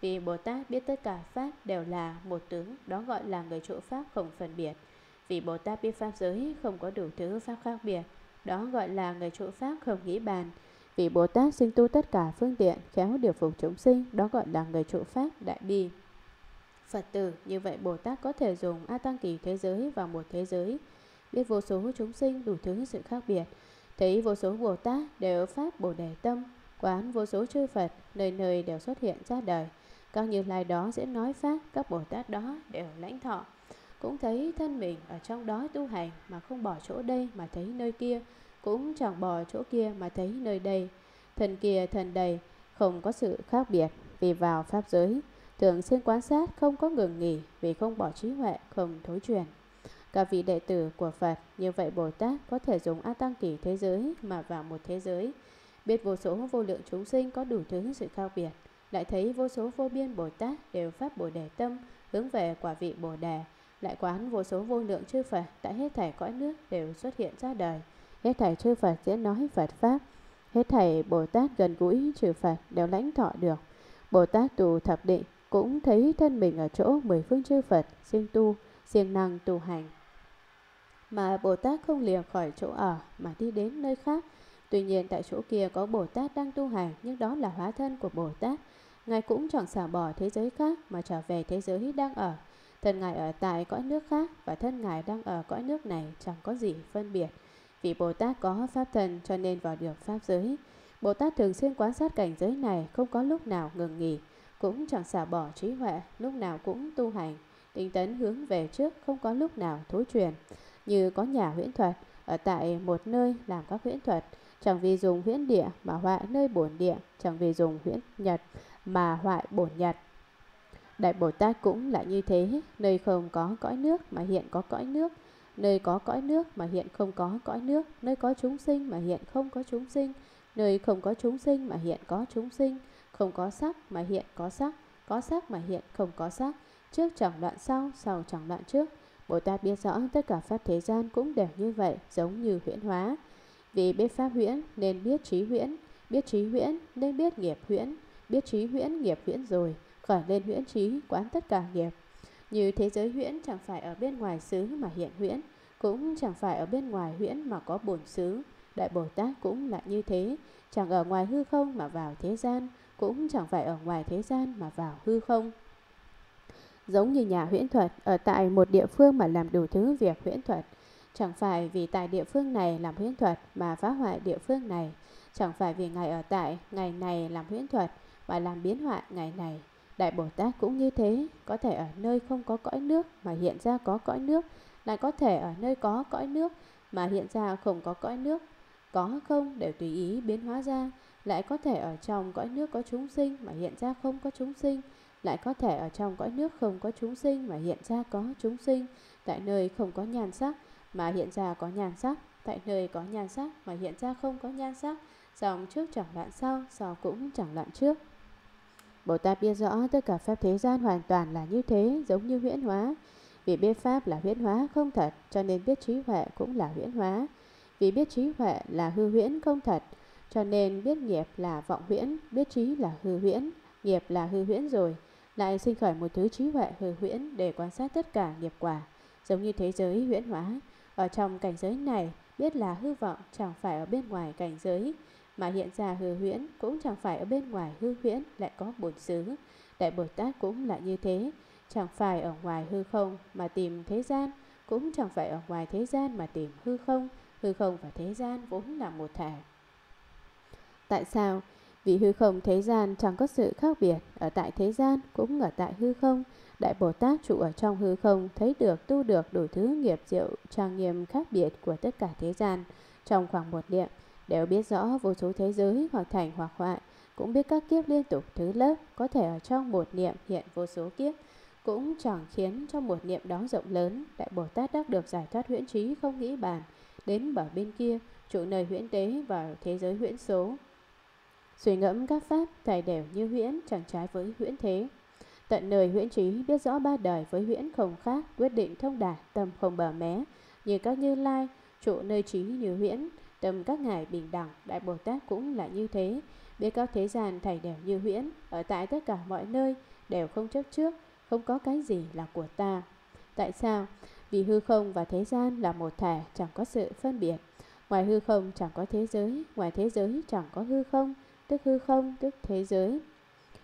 Vì Bồ Tát biết tất cả pháp đều là một tướng, đó gọi là người trụ pháp không phân biệt. Vì Bồ Tát biết pháp giới không có đủ thứ pháp khác biệt, đó gọi là người trụ pháp không nghĩ bàn. Vì Bồ Tát sinh tu tất cả phương tiện, khéo điều phục chúng sinh, đó gọi là người trụ pháp đại bi. Phật tử, như vậy Bồ Tát có thể dùng A Tăng Kỳ thế giới vào một thế giới, biết vô số chúng sinh đủ thứ sự khác biệt, thấy vô số Bồ Tát đều pháp Bồ Đề tâm, quán vô số chư Phật, nơi nơi đều xuất hiện ra đời. Các Như Lai đó sẽ nói pháp, các Bồ Tát đó đều lãnh thọ. Cũng thấy thân mình ở trong đó tu hành mà không bỏ chỗ đây mà thấy nơi kia, cũng chẳng bỏ chỗ kia mà thấy nơi đây. Thần kia thần đầy, không có sự khác biệt, vì vào pháp giới thường xuyên quan sát, không có ngừng nghỉ, vì không bỏ trí huệ, không thối chuyển. Các vị đệ tử của Phật, như vậy Bồ Tát có thể dùng A Tăng Kỳ thế giới mà vào một thế giới, biết vô số vô lượng chúng sinh có đủ thứ sự khác biệt, lại thấy vô số vô biên Bồ Tát đều pháp Bồ Đề tâm, hướng về quả vị Bồ Đề, lại quán vô số vô lượng chư Phật tại hết thảy cõi nước đều xuất hiện ra đời. Hết thảy chư Phật sẽ nói Phật pháp, hết thảy Bồ Tát gần gũi chư Phật đều lãnh thọ được. Bồ Tát tù thập định cũng thấy thân mình ở chỗ mười phương chư Phật siêng tu, siêng năng tu hành, mà Bồ Tát không lìa khỏi chỗ ở mà đi đến nơi khác. Tuy nhiên tại chỗ kia có Bồ Tát đang tu hành, nhưng đó là hóa thân của Bồ Tát. Ngài cũng chẳng xả bỏ thế giới khác mà trở về thế giới đang ở. Thân Ngài ở tại cõi nước khác và thân Ngài đang ở cõi nước này chẳng có gì phân biệt. Vì Bồ Tát có pháp thân cho nên vào được pháp giới. Bồ Tát thường xuyên quan sát cảnh giới này, không có lúc nào ngừng nghỉ, cũng chẳng xả bỏ trí huệ, lúc nào cũng tu hành, tinh tấn hướng về trước, không có lúc nào thối chuyển. Như có nhà huyễn thuật, ở tại một nơi làm các huyễn thuật, chẳng vì dùng huyễn địa mà hoại nơi bổn địa, chẳng vì dùng huyễn nhật mà hoại bổn nhật. Đại Bồ Tát cũng lại như thế, nơi không có cõi nước mà hiện có cõi nước, nơi có cõi nước mà hiện không có cõi nước, nơi có chúng sinh mà hiện không có chúng sinh, nơi không có chúng sinh mà hiện có chúng sinh, không có sắc mà hiện có sắc mà hiện không có sắc, trước chẳng đoạn sau, sau chẳng đoạn trước. Bồ Tát biết rõ tất cả pháp thế gian cũng đều như vậy, giống như huyễn hóa. Vì biết pháp huyễn nên biết trí huyễn nên biết nghiệp huyễn, biết trí huyễn nghiệp huyễn rồi khởi lên huyễn trí, quán tất cả nghiệp. Như thế giới huyễn chẳng phải ở bên ngoài xứ mà hiện huyễn, cũng chẳng phải ở bên ngoài huyễn mà có bổn xứ. Đại Bồ Tát cũng lại như thế, chẳng ở ngoài hư không mà vào thế gian, cũng chẳng phải ở ngoài thế gian mà vào hư không. Giống như nhà huyễn thuật, ở tại một địa phương mà làm đủ thứ việc huyễn thuật, chẳng phải vì tại địa phương này làm huyễn thuật mà phá hoại địa phương này, chẳng phải vì Ngài ở tại ngày này làm huyễn thuật mà làm biến hoại ngày này. Đại Bồ Tát cũng như thế, có thể ở nơi không có cõi nước mà hiện ra có cõi nước, lại có thể ở nơi có cõi nước mà hiện ra không có cõi nước, có không đều tùy ý biến hóa ra, lại có thể ở trong cõi nước có chúng sinh mà hiện ra không có chúng sinh, lại có thể ở trong cõi nước không có chúng sinh mà hiện ra có chúng sinh, tại nơi không có nhan sắc mà hiện ra có nhan sắc, tại nơi có nhan sắc mà hiện ra không có nhan sắc, dòng trước chẳng loạn sau, sau cũng chẳng loạn trước. Bồ Tát biết rõ tất cả pháp thế gian hoàn toàn là như thế, giống như huyễn hóa. Vì biết pháp là huyễn hóa không thật, cho nên biết trí huệ cũng là huyễn hóa. Vì biết trí huệ là hư huyễn không thật, cho nên biết nghiệp là vọng huyễn, biết trí là hư huyễn, nghiệp là hư huyễn rồi, lại sinh khởi một thứ trí huệ hư huyễn để quan sát tất cả nghiệp quả, giống như thế giới huyễn hóa. Ở trong cảnh giới này, biết là hư vọng chẳng phải ở bên ngoài cảnh giới, mà hiện ra hư huyễn cũng chẳng phải ở bên ngoài hư huyễn lại có bổn xứ. Đại Bồ Tát cũng là như thế, chẳng phải ở ngoài hư không mà tìm thế gian, cũng chẳng phải ở ngoài thế gian mà tìm hư không. Hư không và thế gian vốn là một thể. Tại sao? Vì hư không thế gian chẳng có sự khác biệt, ở tại thế gian cũng ở tại hư không. Đại Bồ Tát trụ ở trong hư không, thấy được, tu được đủ thứ nghiệp diệu, trang nghiêm khác biệt của tất cả thế gian. Trong khoảng một niệm, đều biết rõ vô số thế giới hoặc thành hoặc hoại, cũng biết các kiếp liên tục thứ lớp, có thể ở trong một niệm hiện vô số kiếp, cũng chẳng khiến cho một niệm đó rộng lớn. Đại Bồ Tát đắc được giải thoát huyễn trí không nghĩ bàn, đến bờ bên kia, trụ nơi huyễn tế vào thế giới huyễn số. Suy ngẫm các pháp, thảy đều như huyễn, chẳng trái với huyễn thế. Tận nơi huyễn trí biết rõ ba đời với huyễn không khác, quyết định thông đạt, tâm không bờ mé. Như các Như Lai, trụ nơi trí như huyễn, tâm các ngài bình đẳng. Đại Bồ Tát cũng là như thế, biết các thế gian thảy đều như huyễn, ở tại tất cả mọi nơi, đều không chấp trước, không có cái gì là của ta. Tại sao? Vì hư không và thế gian là một thể, chẳng có sự phân biệt. Ngoài hư không chẳng có thế giới, ngoài thế giới chẳng có hư không tức thế giới.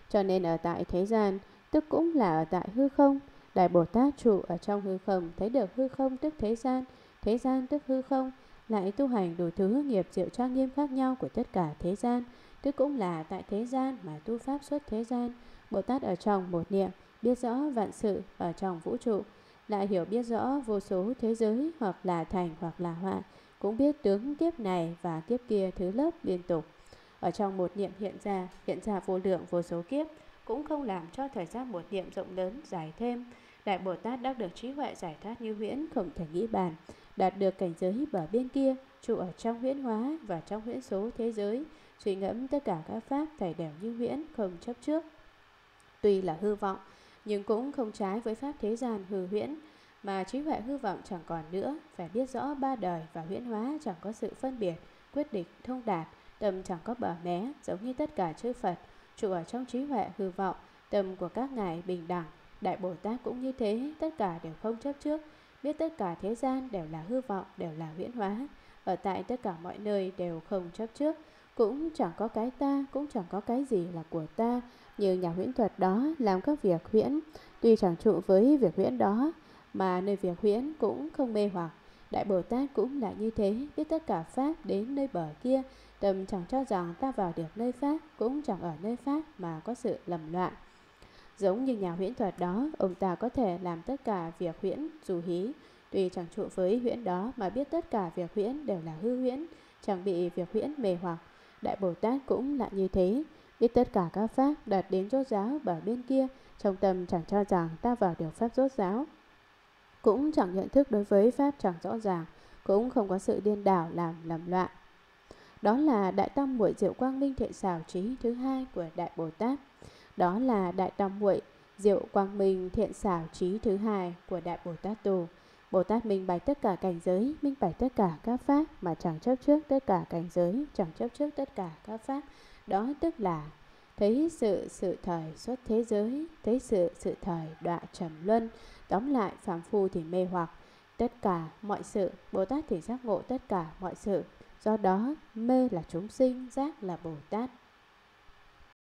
Cho nên ở tại thế gian, tức cũng là ở tại hư không. Đại Bồ Tát trụ ở trong hư không, thấy được hư không tức thế gian tức hư không, lại tu hành đủ thứ nghiệp diệu trang nghiêm khác nhau của tất cả thế gian, tức cũng là tại thế gian mà tu pháp xuất thế gian. Bồ Tát ở trong một niệm, biết rõ vạn sự ở trong vũ trụ, lại hiểu biết rõ vô số thế giới hoặc là thành hoặc là hoại, cũng biết tướng kiếp này và kiếp kia thứ lớp liên tục. Ở trong một niệm hiện ra vô lượng vô số kiếp, cũng không làm cho thời gian một niệm rộng lớn dài thêm. Đại Bồ Tát đắc được trí huệ giải thoát như huyễn không thể nghĩ bàn, đạt được cảnh giới bờ bên kia, trụ ở trong huyễn hóa và trong huyễn số thế giới, suy ngẫm tất cả các pháp thảy đều như huyễn không chấp trước. Tuy là hư vọng nhưng cũng không trái với pháp thế gian hư huyễn, mà trí huệ hư vọng chẳng còn nữa, phải biết rõ ba đời và huyễn hóa chẳng có sự phân biệt, quyết định thông đạt, tâm chẳng có bờ mé, giống như tất cả chư Phật, trụ ở trong trí huệ hư vọng, tâm của các ngài bình đẳng. Đại Bồ Tát cũng như thế, tất cả đều không chấp trước, biết tất cả thế gian đều là hư vọng, đều là huyễn hóa, ở tại tất cả mọi nơi đều không chấp trước, cũng chẳng có cái ta, cũng chẳng có cái gì là của ta. Như nhà huyễn thuật đó làm các việc huyễn, tuy chẳng trụ với việc huyễn đó, mà nơi việc huyễn cũng không mê hoặc. Đại Bồ Tát cũng là như thế, biết tất cả pháp đến nơi bờ kia, tâm chẳng cho rằng ta vào được nơi pháp, cũng chẳng ở nơi pháp mà có sự lầm loạn. Giống như nhà huyễn thuật đó, ông ta có thể làm tất cả việc huyễn dù hí, tuy chẳng trụ với huyễn đó mà biết tất cả việc huyễn đều là hư huyễn, chẳng bị việc huyễn mê hoặc. Đại Bồ Tát cũng là như thế, biết tất cả các pháp đạt đến rốt ráo bờ bên kia, trong tâm chẳng cho rằng ta vào được pháp rốt ráo, cũng chẳng nhận thức đối với pháp chẳng rõ ràng, cũng không có sự điên đảo làm lầm loạn. Đó là Đại Tam Muội Diệu Quang Minh Thệ Xảo Trí thứ hai của Đại Bồ Tát. Đó là Đại Tam Muội Diệu Quang Minh Thệ Xảo Trí thứ hai của Đại Bồ Tát Tù. Bồ Tát minh bạch tất cả cảnh giới, minh bạch tất cả các pháp mà chẳng chấp trước tất cả cảnh giới, chẳng chấp trước tất cả các pháp. Đó tức là thấy sự thời xuất thế giới, thấy sự thời đọa trầm luân. Tóm lại, phàm phu thì mê hoặc tất cả mọi sự, Bồ Tát thì giác ngộ tất cả mọi sự. Do đó, mê là chúng sinh, giác là Bồ Tát.